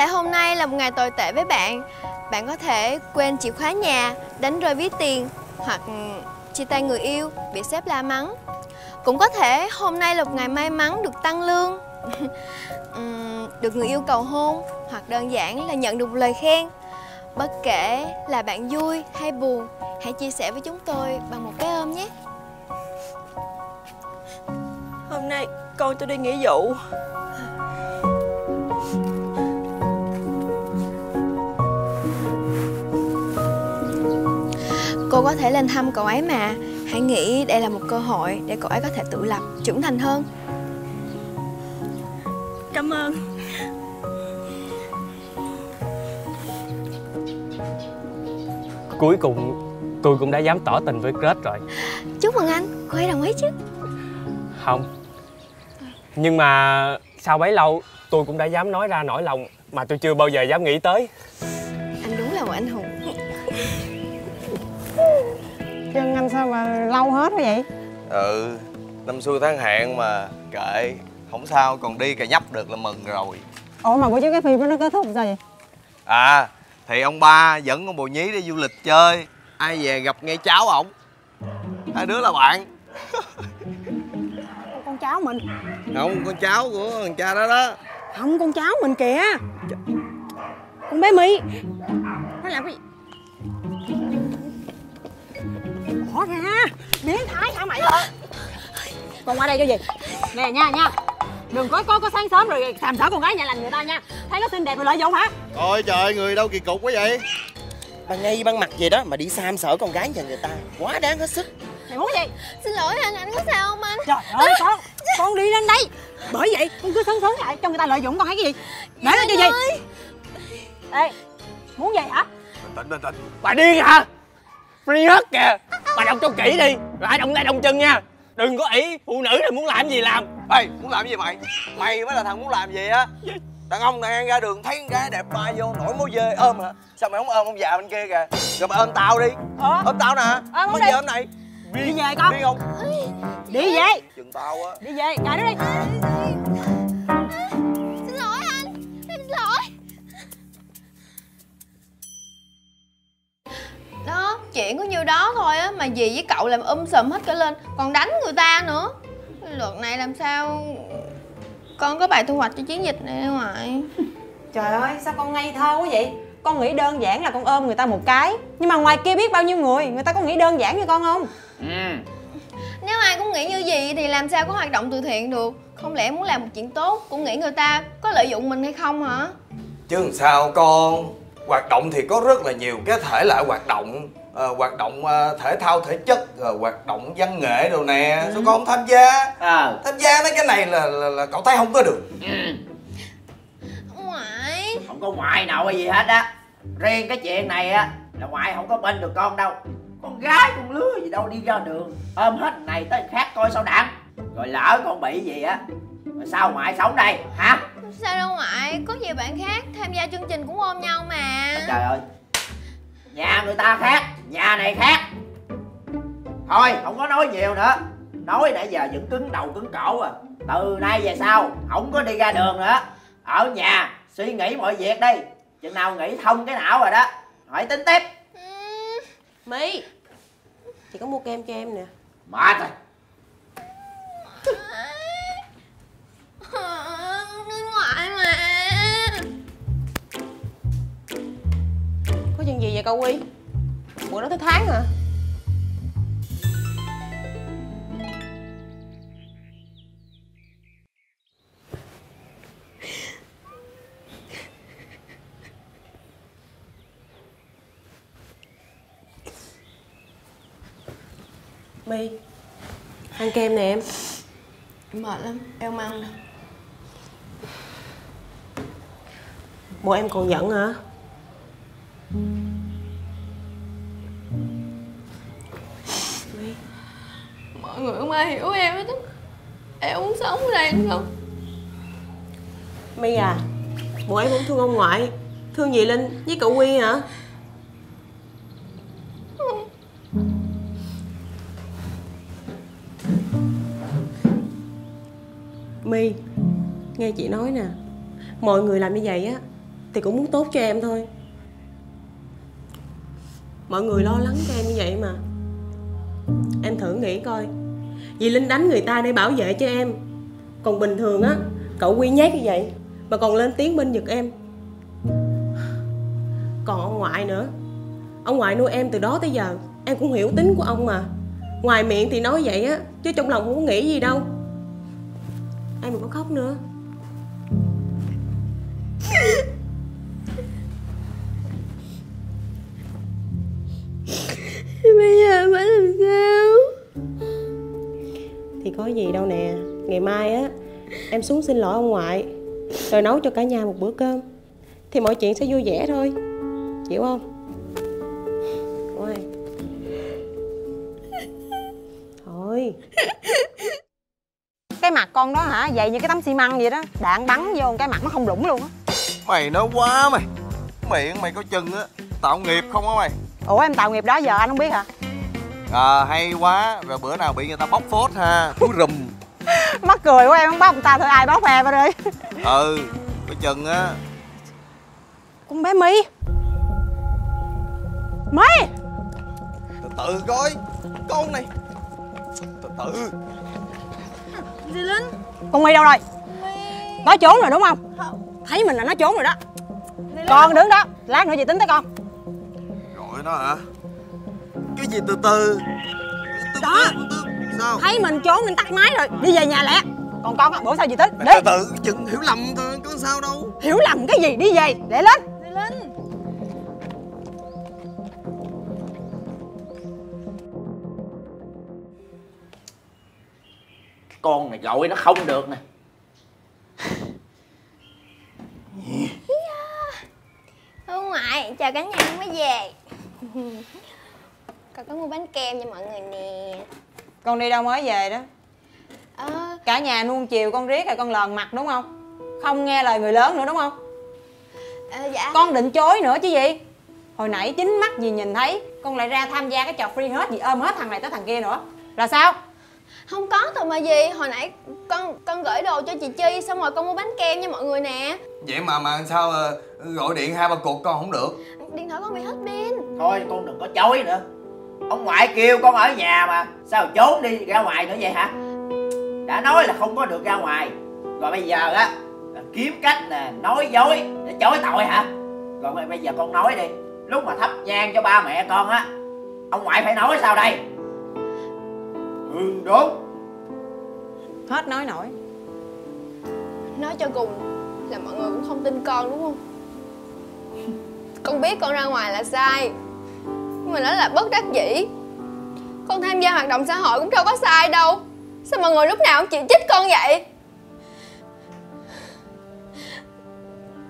thể hôm nay là một ngày tồi tệ với bạn. Bạn có thể quên chìa khóa nhà, đánh rơi ví tiền, hoặc chia tay người yêu, bị sếp la mắng. Cũng có thể hôm nay là một ngày may mắn được tăng lương, được người yêu cầu hôn, hoặc đơn giản là nhận được một lời khen. Bất kể là bạn vui hay buồn, hãy chia sẻ với chúng tôi bằng một cái ôm nhé. Hôm nay con tôi đi nghĩa vụ. Cô có thể lên thăm cậu ấy mà. Hãy nghĩ đây là một cơ hội để cậu ấy có thể tự lập, trưởng thành hơn. Cảm ơn. Cuối cùng tôi cũng đã dám tỏ tình với Kết rồi. Chúc mừng anh, cô ấy đồng ý chứ? Không. Nhưng mà sau bấy lâu tôi cũng đã dám nói ra nỗi lòng mà tôi chưa bao giờ dám nghĩ tới. Anh đúng là một anh hùng. Chân anh sao mà lâu hết vậy? Ừ, năm xuôi tháng hạn mà kệ, không sao, còn đi cà nhấp được là mừng rồi. Ủa mà buổi trước cái phim đó nó kết thúc sao vậy? À, thì ông ba dẫn con Bồ Nhí đi du lịch chơi. Ai về gặp ngay cháu ổng. Hai đứa là bạn. Con cháu mình. Không, con cháu của thằng cha đó đó. Không, con cháu mình kìa. Ch con bé My. Nó làm cái gì? Bỏ ra, biến thái hả mày? Còn qua đây cho gì? Nè nha nha, đừng có có có sáng sớm rồi sàm sỡ con gái nhà lành người ta nha. Thấy nó xinh đẹp rồi lợi dụng hả? Ôi trời, người đâu kỳ cục quá vậy? Ban ngay ban mặt gì đó mà đi sàm sỡ con gái nhà người ta, quá đáng hết sức. Mày muốn gì? Xin lỗi anh, anh có sao không anh? Trời ơi con, con đi lên đây. Bởi vậy con cứ sớm sớm lại cho người ta lợi dụng con hay cái gì? Để nó cho gì? Ê, muốn gì hả? Tỉnh tỉnh tỉnh. Bà điên hả? Đi hết kìa, bà đọc cho kỹ đi, lại động tay động chân nha. Đừng có ý phụ nữ này muốn làm gì làm. Ê, muốn làm gì mày? Mày mới là thằng muốn làm gì á. Đàn ông đang ra đường thấy con gái đẹp bay vô nổi máu dê ôm hả? Sao mày không ôm ông già bên kia kìa? Rồi mày ôm tao đi. Ờ? Ôm tao nè. Ôm ông đi. Ôm này. Đi, đi về con. Đi không? Đi về. Chừng tao á. Đi về, chạy nó đi. À, xin lỗi anh, em xin lỗi. Đó, chuyện có nhiêu đó thôi á mà dì với cậu làm um sùm hết cả lên, còn đánh người ta nữa. Lượt này làm sao con có bài thu hoạch cho chiến dịch này đâu ngoại. Trời ơi, sao con ngây thơ quá vậy? Con nghĩ đơn giản là con ôm người ta một cái, nhưng mà ngoài kia biết bao nhiêu người, người ta có nghĩ đơn giản như con không? Ừ. Nếu ai cũng nghĩ như vậy thì làm sao có hoạt động từ thiện được? Không lẽ muốn làm một chuyện tốt cũng nghĩ người ta có lợi dụng mình hay không hả? Chứ làm sao con. Hoạt động thì có rất là nhiều cái thể loại hoạt động, à, hoạt động à, thể thao thể chất, à, hoạt động văn nghệ đồ nè. Ừ. Sao con không tham gia? À. Tham gia mấy cái này là, là là cậu thấy không có được. Ừ. Ngoại không có ngoại nào gì hết á. Riêng cái chuyện này á là ngoại không có bên được con đâu. Con gái con lứa gì đâu đi ra đường ôm hết này tới khác coi sao đặng. Rồi lỡ con bị gì á rồi sao ngoại sống đây hả? Sao đâu ngoại, có nhiều bạn khác tham gia chương trình cũng ôm nhau mà. Trời ơi, nhà người ta khác, nhà này khác. Thôi, không có nói nhiều nữa. Nói nãy giờ vẫn cứng đầu cứng cổ à. Từ nay về sau, không có đi ra đường nữa. Ở nhà, suy nghĩ mọi việc đi. Chừng nào nghĩ thông cái não rồi đó, hỏi tính tiếp. Ừ. My, chị có mua kem cho em nè. Mệt rồi. Có chuyện gì vậy cậu Quy? Bữa đó tới tháng hả? My, ăn kem nè em. Em mệt lắm, em ăn đâu. Bộ em còn giận hả? Mọi người không ai hiểu em hết á. Em muốn sống ở đây không? My à, bộ em cũng thương ông ngoại, thương dì Linh với cậu Quy hả? My, nghe chị nói nè, mọi người làm như vậy á thì cũng muốn tốt cho em thôi. Mọi người lo lắng cho em như vậy mà. Em thử nghĩ coi, vì Linh đánh người ta để bảo vệ cho em, còn bình thường á, cậu Quy nhát như vậy mà còn lên tiếng bênh vực em. Còn ông ngoại nữa, ông ngoại nuôi em từ đó tới giờ, em cũng hiểu tính của ông mà. Ngoài miệng thì nói vậy á, chứ trong lòng không có nghĩ gì đâu. Em đừng có khóc nữa. Bây giờ phải làm sao? Thì có gì đâu nè, ngày mai á em xuống xin lỗi ông ngoại, rồi nấu cho cả nhà một bữa cơm, thì mọi chuyện sẽ vui vẻ thôi, hiểu không? Ôi. Thôi. Cái mặt con đó hả, vậy như cái tấm xi măng vậy đó, đạn bắn vô cái mặt nó không lủng luôn á. Mày nói quá mày, miệng mày có chừng á, tạo nghiệp không á mày. Ủa em tạo nghiệp đó giờ anh không biết hả? À hay quá, rồi bữa nào bị người ta bóc phốt ha, thú rùm. Mắc cười quá, em không bóc người ta thôi ai bóc em rồi đi. Ừ, có chừng á. Con bé My. My. Từ từ coi, con này. Từ từ. Gì Linh? Con My đâu rồi? My. Nó trốn rồi đúng không? Không. Thấy mình là nó trốn rồi đó. Con đứng đó, lát nữa chị tính tới con. Nó hả? Cái gì từ từ? Từ đó. Từ, từ, từ. Sao? Thấy mình trốn nên tắt máy rồi, đi về nhà lẹ. Còn con á, bữa sau gì tính? Đi. Từ từ, chừng hiểu lầm thôi, có sao đâu. Hiểu lầm cái gì, đi về, lẹ lên. Lẹ lên. Con này gọi nó không được nè. Ông ngoại, chào cả nhà mới về. Con có mua bánh kem cho mọi người nè. Con đi đâu mới về đó? Ờ... Cả nhà nuông chiều con riết rồi con lờn mặt đúng không? Không nghe lời người lớn nữa đúng không? Ờ, dạ. Con định chối nữa chứ gì? Hồi nãy chính mắt gì nhìn thấy, con lại ra tham gia cái trò free hết gì ôm hết thằng này tới thằng kia nữa. Là sao? Không có thôi mà gì, hồi nãy con con gửi đồ cho chị Chi xong rồi con mua bánh kem nha mọi người nè. Vậy mà mà sao gọi điện hai ba cuộc con không được? Điện thoại con bị hết pin. Thôi con đừng có chối nữa. Ông ngoại kêu con ở nhà mà sao trốn đi ra ngoài nữa vậy hả? Đã nói là không có được ra ngoài, rồi bây giờ á là kiếm cách nè nói dối để chối tội hả? Rồi bây giờ con nói đi. Lúc mà thắp nhang cho ba mẹ con á, ông ngoại phải nói sao đây? Ừ đúng. Hết nói nổi. Nói cho cùng là mọi người cũng không tin con đúng không? Con biết con ra ngoài là sai, nhưng mà nó là bất đắc dĩ. Con tham gia hoạt động xã hội cũng đâu có sai đâu. Sao mọi người lúc nào cũng chỉ trích con vậy?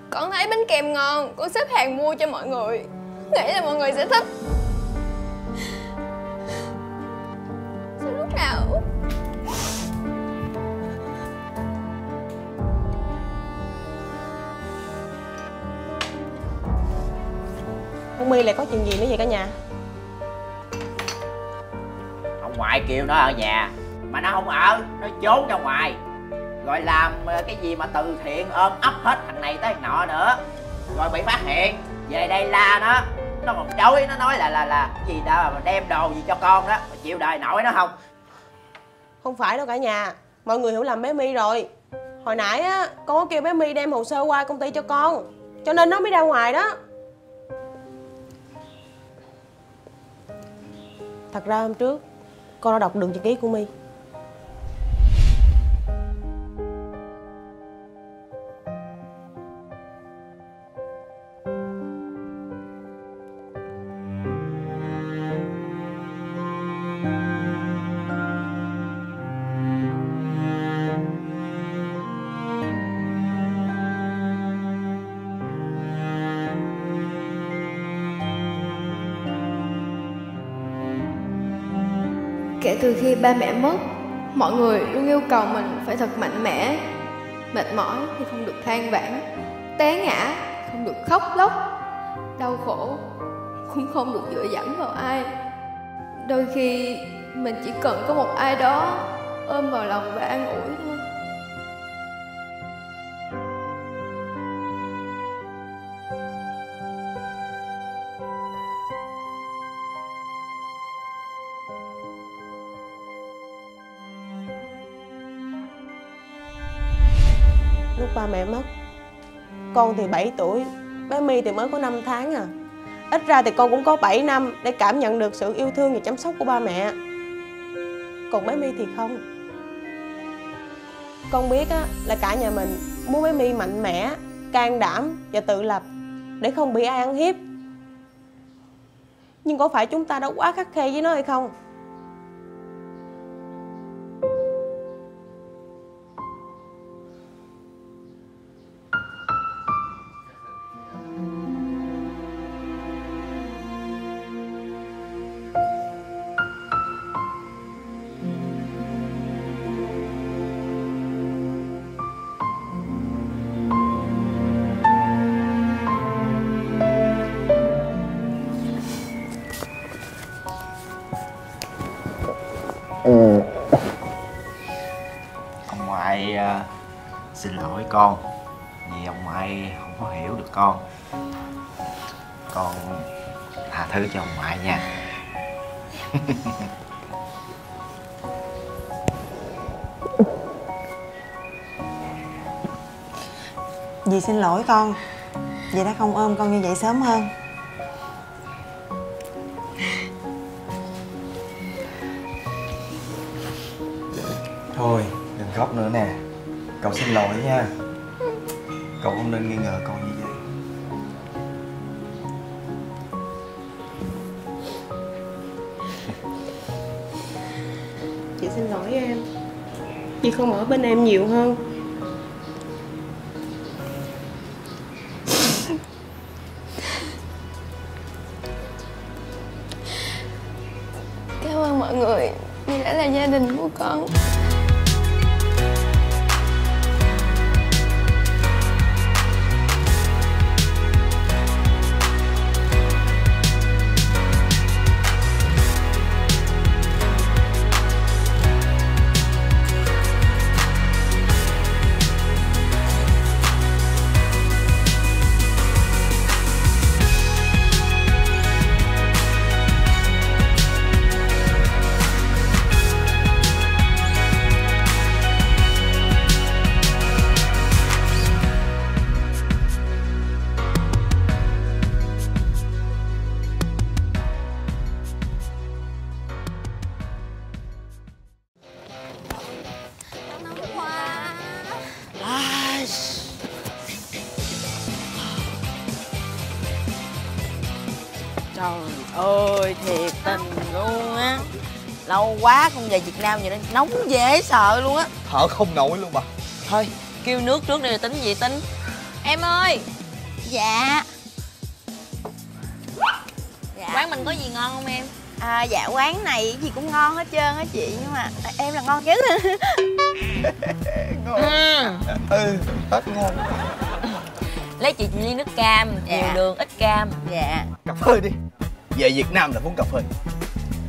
Con thấy bánh kem ngon, con xếp hàng mua cho mọi người, nghĩ là mọi người sẽ thích. Sao lúc nào ông My lại có chuyện gì nữa vậy cả nhà? Ông ngoại kêu nó ở nhà mà nó không ở, nó trốn ra ngoài, rồi làm cái gì mà từ thiện ôm ấp hết thằng này tới thằng nọ nữa, rồi bị phát hiện về đây la nó, nó còn chối, nó nói là là là cái gì đó mà đem đồ gì cho con đó, mà chịu đời nổi nó không? Không phải đâu cả nhà, mọi người hiểu lầm bé My rồi. Hồi nãy á con có kêu bé My đem hồ sơ qua công ty cho con, cho nên nó mới ra ngoài đó. Thật ra hôm trước con đã đọc được nhật ký của My. Kể từ khi ba mẹ mất, mọi người luôn yêu cầu mình phải thật mạnh mẽ. Mệt mỏi thì không được than vãn, té ngã không được khóc lóc, đau khổ cũng không được dựa dẫm vào ai. Đôi khi mình chỉ cần có một ai đó ôm vào lòng và an ủi thôi. ba mẹ mất. Con thì bảy tuổi, bé My thì mới có năm tháng à. Ít ra thì con cũng có bảy năm để cảm nhận được sự yêu thương và chăm sóc của ba mẹ. Còn bé My thì không. Con biết á, là cả nhà mình muốn bé My mạnh mẽ, can đảm và tự lập để không bị ai ăn hiếp. Nhưng có phải chúng ta đã quá khắt khe với nó hay không? Xin lỗi con vì ông ngoại không có hiểu được con. Con tha thứ cho ông ngoại nha. Dì xin lỗi con vì đã không ôm con như vậy sớm hơn. Thôi đừng khóc nữa nè. Cậu xin lỗi nha. Cậu không nên nghi ngờ cậu như vậy. Chị xin lỗi em. Chị không ở bên em nhiều hơn. Cảm ơn mọi người vì đã là gia đình của con. Lâu quá không về Việt Nam, vậy nên nóng dễ sợ luôn á. Thở không nổi luôn bà. Thôi, kêu nước trước đây là tính gì tính. Em ơi. Dạ. Dạ. Quán mình có gì ngon không em? À, dạ quán này gì cũng ngon hết trơn á chị. Nhưng mà à, em là ngon chứ. Ngon. Ừ, ừ hết ngon. Lấy chị ly nước cam, dạ. Nhiều đường ít cam. Dạ. Cà phê đi. Về Việt Nam là muốn cà phê.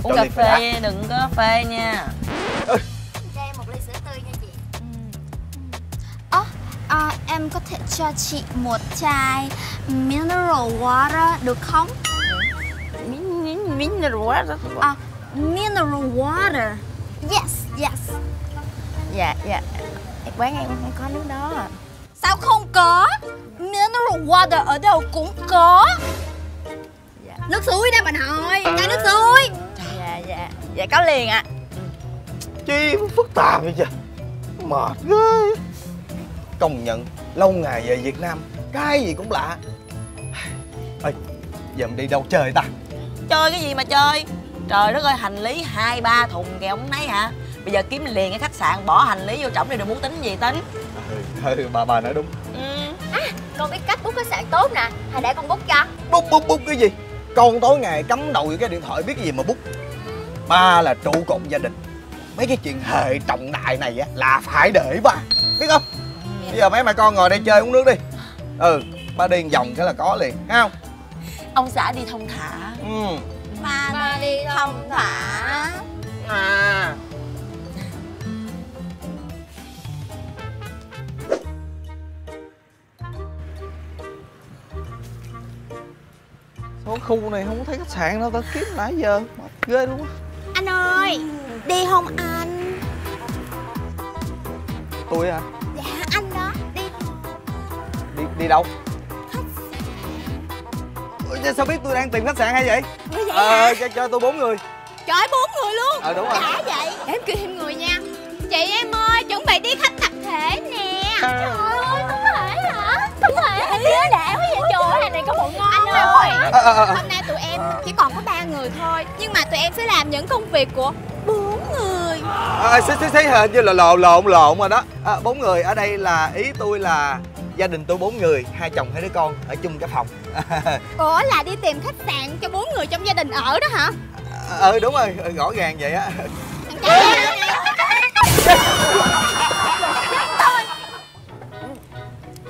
Uống cà phê, đừng có phê nha. Ừ. Cho em một ly sữa tươi nha chị. Ơ, ừ. à, à, em có thể cho chị một chai mineral water được không? Min, min, mineral water? À, mineral water. Yes, yes. Dạ, dạ. Quán em không có nước đó à. Sao không có? Mineral water ở đâu cũng có. Dạ. Nước suối đó bạn hỏi, chai nước suối. Dạ, dạ có liền ạ. À. Chi phức tạp vậy trời. Mệt ghê. Công nhận, lâu ngày về Việt Nam, cái gì cũng lạ. Ê, giờ mình đi đâu chơi ta? Chơi cái gì mà chơi? Trời đất ơi, hành lý hai ba thùng kìa ông nấy hả? Bây giờ kiếm liền cái khách sạn, bỏ hành lý vô trỏng đi, đừng muốn tính gì tính. Ừ, ừ bà bà nói đúng. Ừ. À, con biết cách book khách sạn tốt nè, hãy để con book cho. Book, book, book cái gì? Con tối ngày cắm đầu vô cái điện thoại biết cái gì mà book. Ba là trụ cột gia đình. Mấy cái chuyện hệ trọng đại này á là phải để ba, biết không? Bây giờ mấy mày con ngồi đây chơi uống nước đi. Ừ, ba đi vòng thế là có liền, thấy không? Ông xã đi thông thả. Ừ. Ba, ba đi thông thả. À. Sao khu này không thấy khách sạn đâu, tao kiếm nãy giờ, mệt ghê luôn á. Anh ơi, đi không anh? Tôi à? Dạ, anh đó, đi không? Đi đâu? Ủa, sao biết tôi đang tìm khách sạn hay vậy? Vậy ờ, à? cho, cho tôi bốn người. Trời ơi, bốn người luôn? Ờ, đúng rồi. Đã vậy. Để em kêu thêm người nha. Chị em ơi, chuẩn bị đi khách tập thể nè. Trời ơi, tập thể hả? Tập thể đứa đẻo vậy trời, này có bụng ngon rồi. À, à, à. Hôm nay tụi em chỉ còn có ba người thôi, nhưng mà tụi em sẽ làm những công việc của bốn người. À, xí xí xí hình như là lộn lộn lộn rồi đó. À, bốn người ở đây là ý tôi là gia đình tôi bốn người, hai chồng hai đứa con ở chung cái phòng. Ủa là đi tìm khách sạn cho bốn người trong gia đình ở đó hả? À, ừ đúng rồi, rõ ràng vậy á.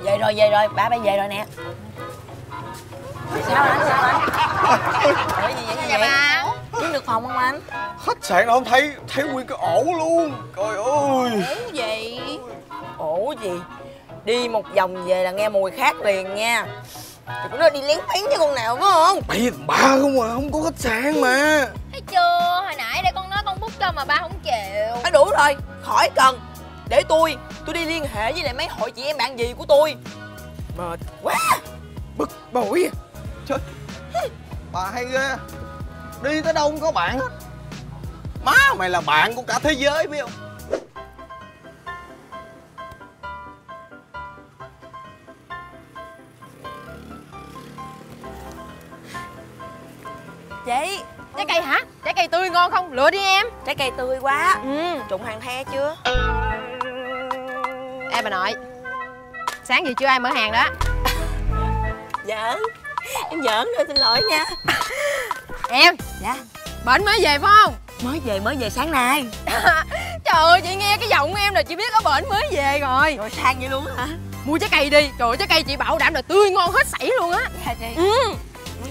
Về rồi, về rồi, ba bay về rồi nè. Sao anh, sao anh? Ủa gì vậy vậy ba? Kiếm được phòng không anh? Khách sạn đâu không thấy, thấy nguyên cái ổ luôn. Trời ơi. Ổ gì? Ổ gì? Đi một vòng về là nghe mùi khác liền nha. Thì cũng nói đi lén phén cho con nào phải không? Bậy ba không à, không có khách sạn mà. Thấy chưa, hồi nãy đây con nói con bút cho mà ba không chịu. Thôi đủ rồi, khỏi cần. Để tôi, tôi đi liên hệ với lại mấy hội chị em bạn gì của tôi. Mệt quá, bực bội. Trời, bà hay ghê. Đi tới đâu không có bạn hết. Má mày là bạn của cả thế giới biết không? Chị, trái cây hả? Trái cây tươi ngon không? Lựa đi em. Trái cây tươi quá. Ừ. Trụng hàng the chưa? Ê bà nội, sáng gì chưa ai mở hàng đó? Giỡn, em giỡn thôi, xin lỗi nha. Em. Dạ. Bệnh mới về phải không? Mới về, mới về sáng nay. Trời ơi, chị nghe cái giọng của em là chị biết có bệnh mới về rồi. Rồi sang vậy luôn hả? Mua trái cây đi, trời ơi, trái cây chị bảo đảm là tươi ngon hết sảy luôn á. Dạ chị. Ừ.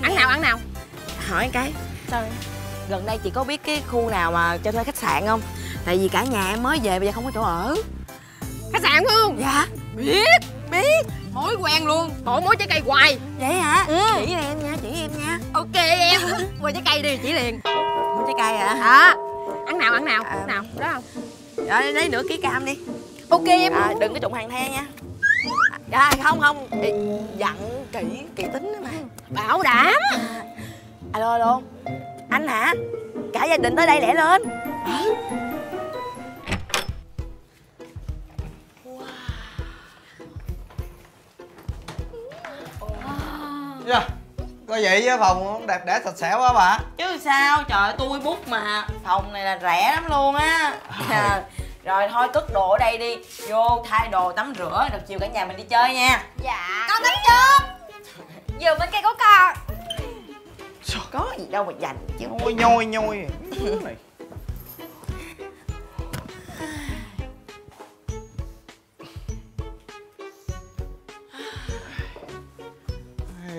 Ăn nào ăn nào. Hỏi cái sao gần đây chị có biết cái khu nào mà cho thuê khách sạn không? Tại vì cả nhà em mới về bây giờ không có chỗ ở. Khách sạn không? Dạ biết biết, mối quen luôn, tội mối trái cây hoài vậy hả? Ừ. Chỉ em nha, chỉ em nha. Ok em. Mua trái cây đi, chỉ liền. Mua trái cây hả? Hả? Ăn nào ăn nào. À, ăn nào đó không? Dạ, lấy nửa ký cam đi. Ok em. À, đừng có trụng hàng the nha. Dạ không không, dặn kỹ kỹ tính mà bảo đảm. À, alo alo anh hả? Cả gia đình tới đây lẻ lên. Hả? Wow. Dạ. Yeah. Coi vậy với phòng đẹp đẽ sạch sẽ quá bà. Chứ sao, trời ơi, tôi bút mà. Phòng này là rẻ lắm luôn á. À, rồi thôi cất đồ ở đây đi, vô thay đồ tắm rửa rồi chiều cả nhà mình đi chơi nha. Dạ. Con tắm chưa? Vừa bên kia có con. Có gì đâu mà dành chứ. Ôi nhôi nhôi.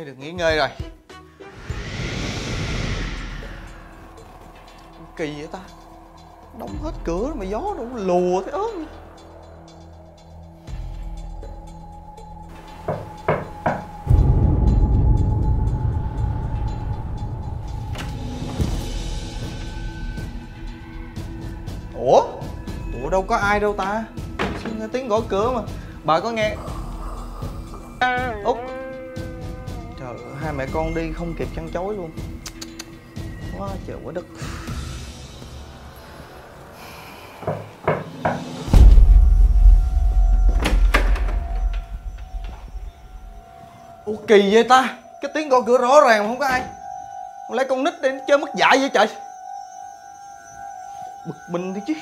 Được nghỉ ngơi rồi. Kỳ vậy ta, đóng hết cửa mà gió nó lùa thế ớn. Ủa? Ủa đâu có ai đâu ta? Sao nghe tiếng gõ cửa mà. Bà có nghe Út? Trời ơi, hai mẹ con đi không kịp chăn chối luôn. Quá trời quá đất. Ủa kỳ vậy ta? Cái tiếng gõ cửa rõ ràng mà không có ai. Không lẽ con nít đi nó chơi mất dạy vậy trời? Bực mình đi chứ,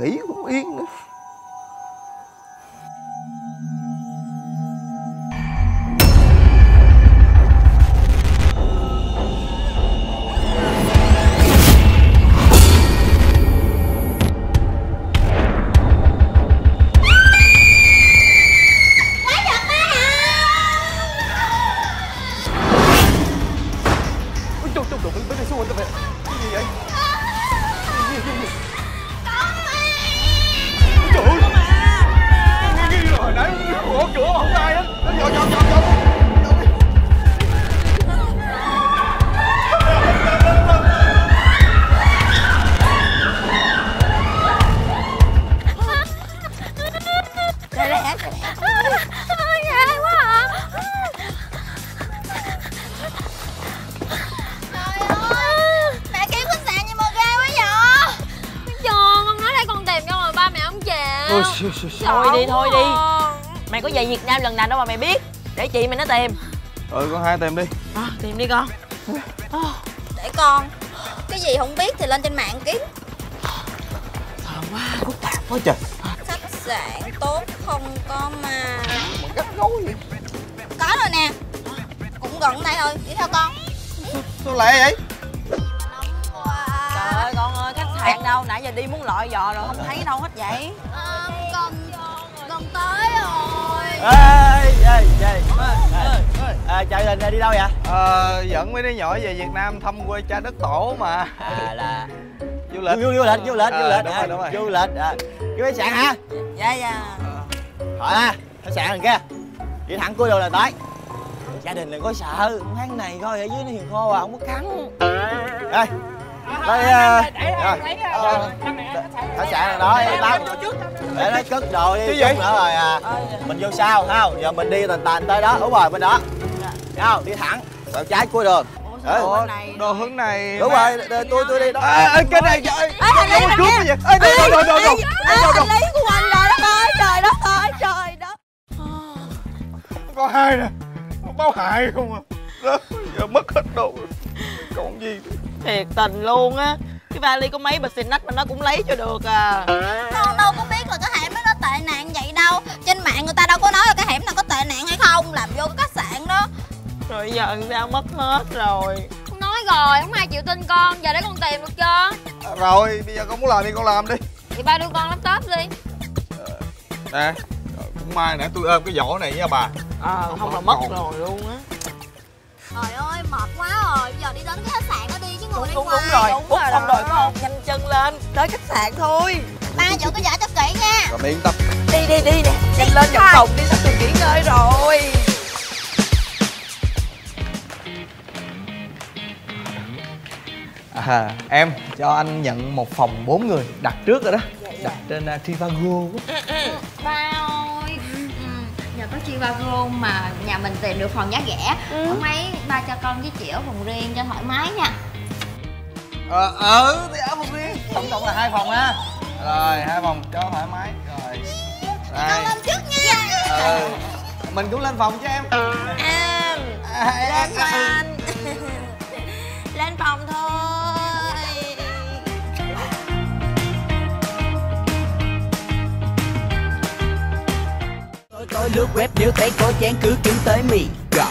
nghĩ cũng yên nữa. Thôi đi, thôi đi. Mày có về Việt Nam lần nào đâu mà mày biết. Để chị mày nó tìm. Ừ, con hai tìm đi. À, tìm đi con. Để con. Cái gì không biết thì lên trên mạng kiếm. Thờ quá, phức tạp quá trời. Khách sạn tốt không có mà. Mà gấp gối vậy. Có rồi nè. Cũng gần đây thôi, đi theo con. Sao lẹ vậy? Trời ơi con ơi, khách sạn đâu, nãy giờ đi muốn lội vò rồi, không thấy đâu hết vậy. À, con, con tới rồi. Ê, ê, ê, ê, ê, chạy lên đi đâu vậy? Ờ, dẫn mấy đứa nhỏ về Việt Nam thăm quê cha đất tổ mà. À là... Du lịch, du lịch, du lịch, du lịch, du lịch. Cái khách sạn hả? Dạ, dạ. Khỏi ha, khách sạn đằng kia. Đi thẳng cuối đường là tới. Gia đình đừng có sợ, tháng này coi ở dưới nó hiền khô à, không có cắn. Ê! Đây, khách sạn đó em tao để nó cất đồ đi chút nữa rồi à, mình vô sau không? Giờ mình đi tàn tàn tới đó, đúng rồi bên đó, nhau đi thẳng, vào trái cuối đường. Ủa, đồ hướng này. Đúng rồi, tôi tôi đi đó. Ê, cái này trời, cái này cướp cái gì? Ê, đồ đồ đồ đồ. Hành lý của mình rồi đó coi, trời đất ơi, trời đất. Có hai nè, báo hại không à? Đó, giờ mất hết đồ rồi, còn gì? Thiệt tình luôn á, cái vali có mấy bịch xì nách mà nó cũng lấy cho được à. Con đâu có biết là cái hẻm đó nó tệ nạn vậy đâu. Trên mạng người ta đâu có nói là cái hẻm nào có tệ nạn hay không. Làm vô cái khách sạn đó. Rồi giờ sao mất hết rồi. Con nói rồi, không ai chịu tin con. Giờ để con tìm được chưa? À, rồi, bây giờ con muốn làm đi, con làm đi. Vậy ba đưa con laptop đi. Nè, cũng may nãy tôi ôm cái vỏ này nha bà. À, không, không là mất còn. Rồi luôn á. Trời ơi, mệt quá rồi, bây giờ đi đến cái khách sạn đó đi chứ ngồi đi ngoài. Đúng rồi, đúng rồi, xong rồi con nhanh chân lên, tới khách sạn thôi. Ba giữ cái vỏ cho kỹ nha. Rồi mày yên tâm. Đi đi đi nè, nhanh lên dọc phòng đi, sắp được nghỉ ngơi rồi. À, em cho anh nhận một phòng bốn người, đặt trước rồi đó. Dạ, dạ. Đặt trên uh, Trivago. Ừ, ừ. Ba ơi. Nhờ có Trivago mà nhà mình tìm được phòng giá rẻ. Ừ. Hôm ấy ba cho con với chị ở phòng riêng cho thoải mái nha. Ờ, ừ, thì ở phòng riêng. Tổng cộng là hai phòng ha. Rồi, hai phòng cho thoải mái. Rồi. Con lên trước nha. Ừ. Mình cũng lên phòng chứ em. À, à lên anh. Lên phòng thôi. Tôi tôi lướt web nếu thấy có chán cứ kiếm tới mì gõ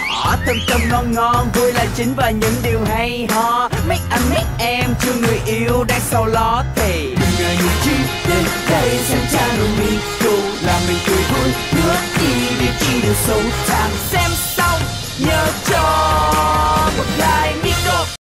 tâm tâm ngon ngon vui là chính và những điều hay ho. Make anh make em thương người yêu đang sau ló thì đừng ngờ những chi đến đây xem cha nuôi mì đủ làm mình cười vui nước đi để chi được sống thẳng xem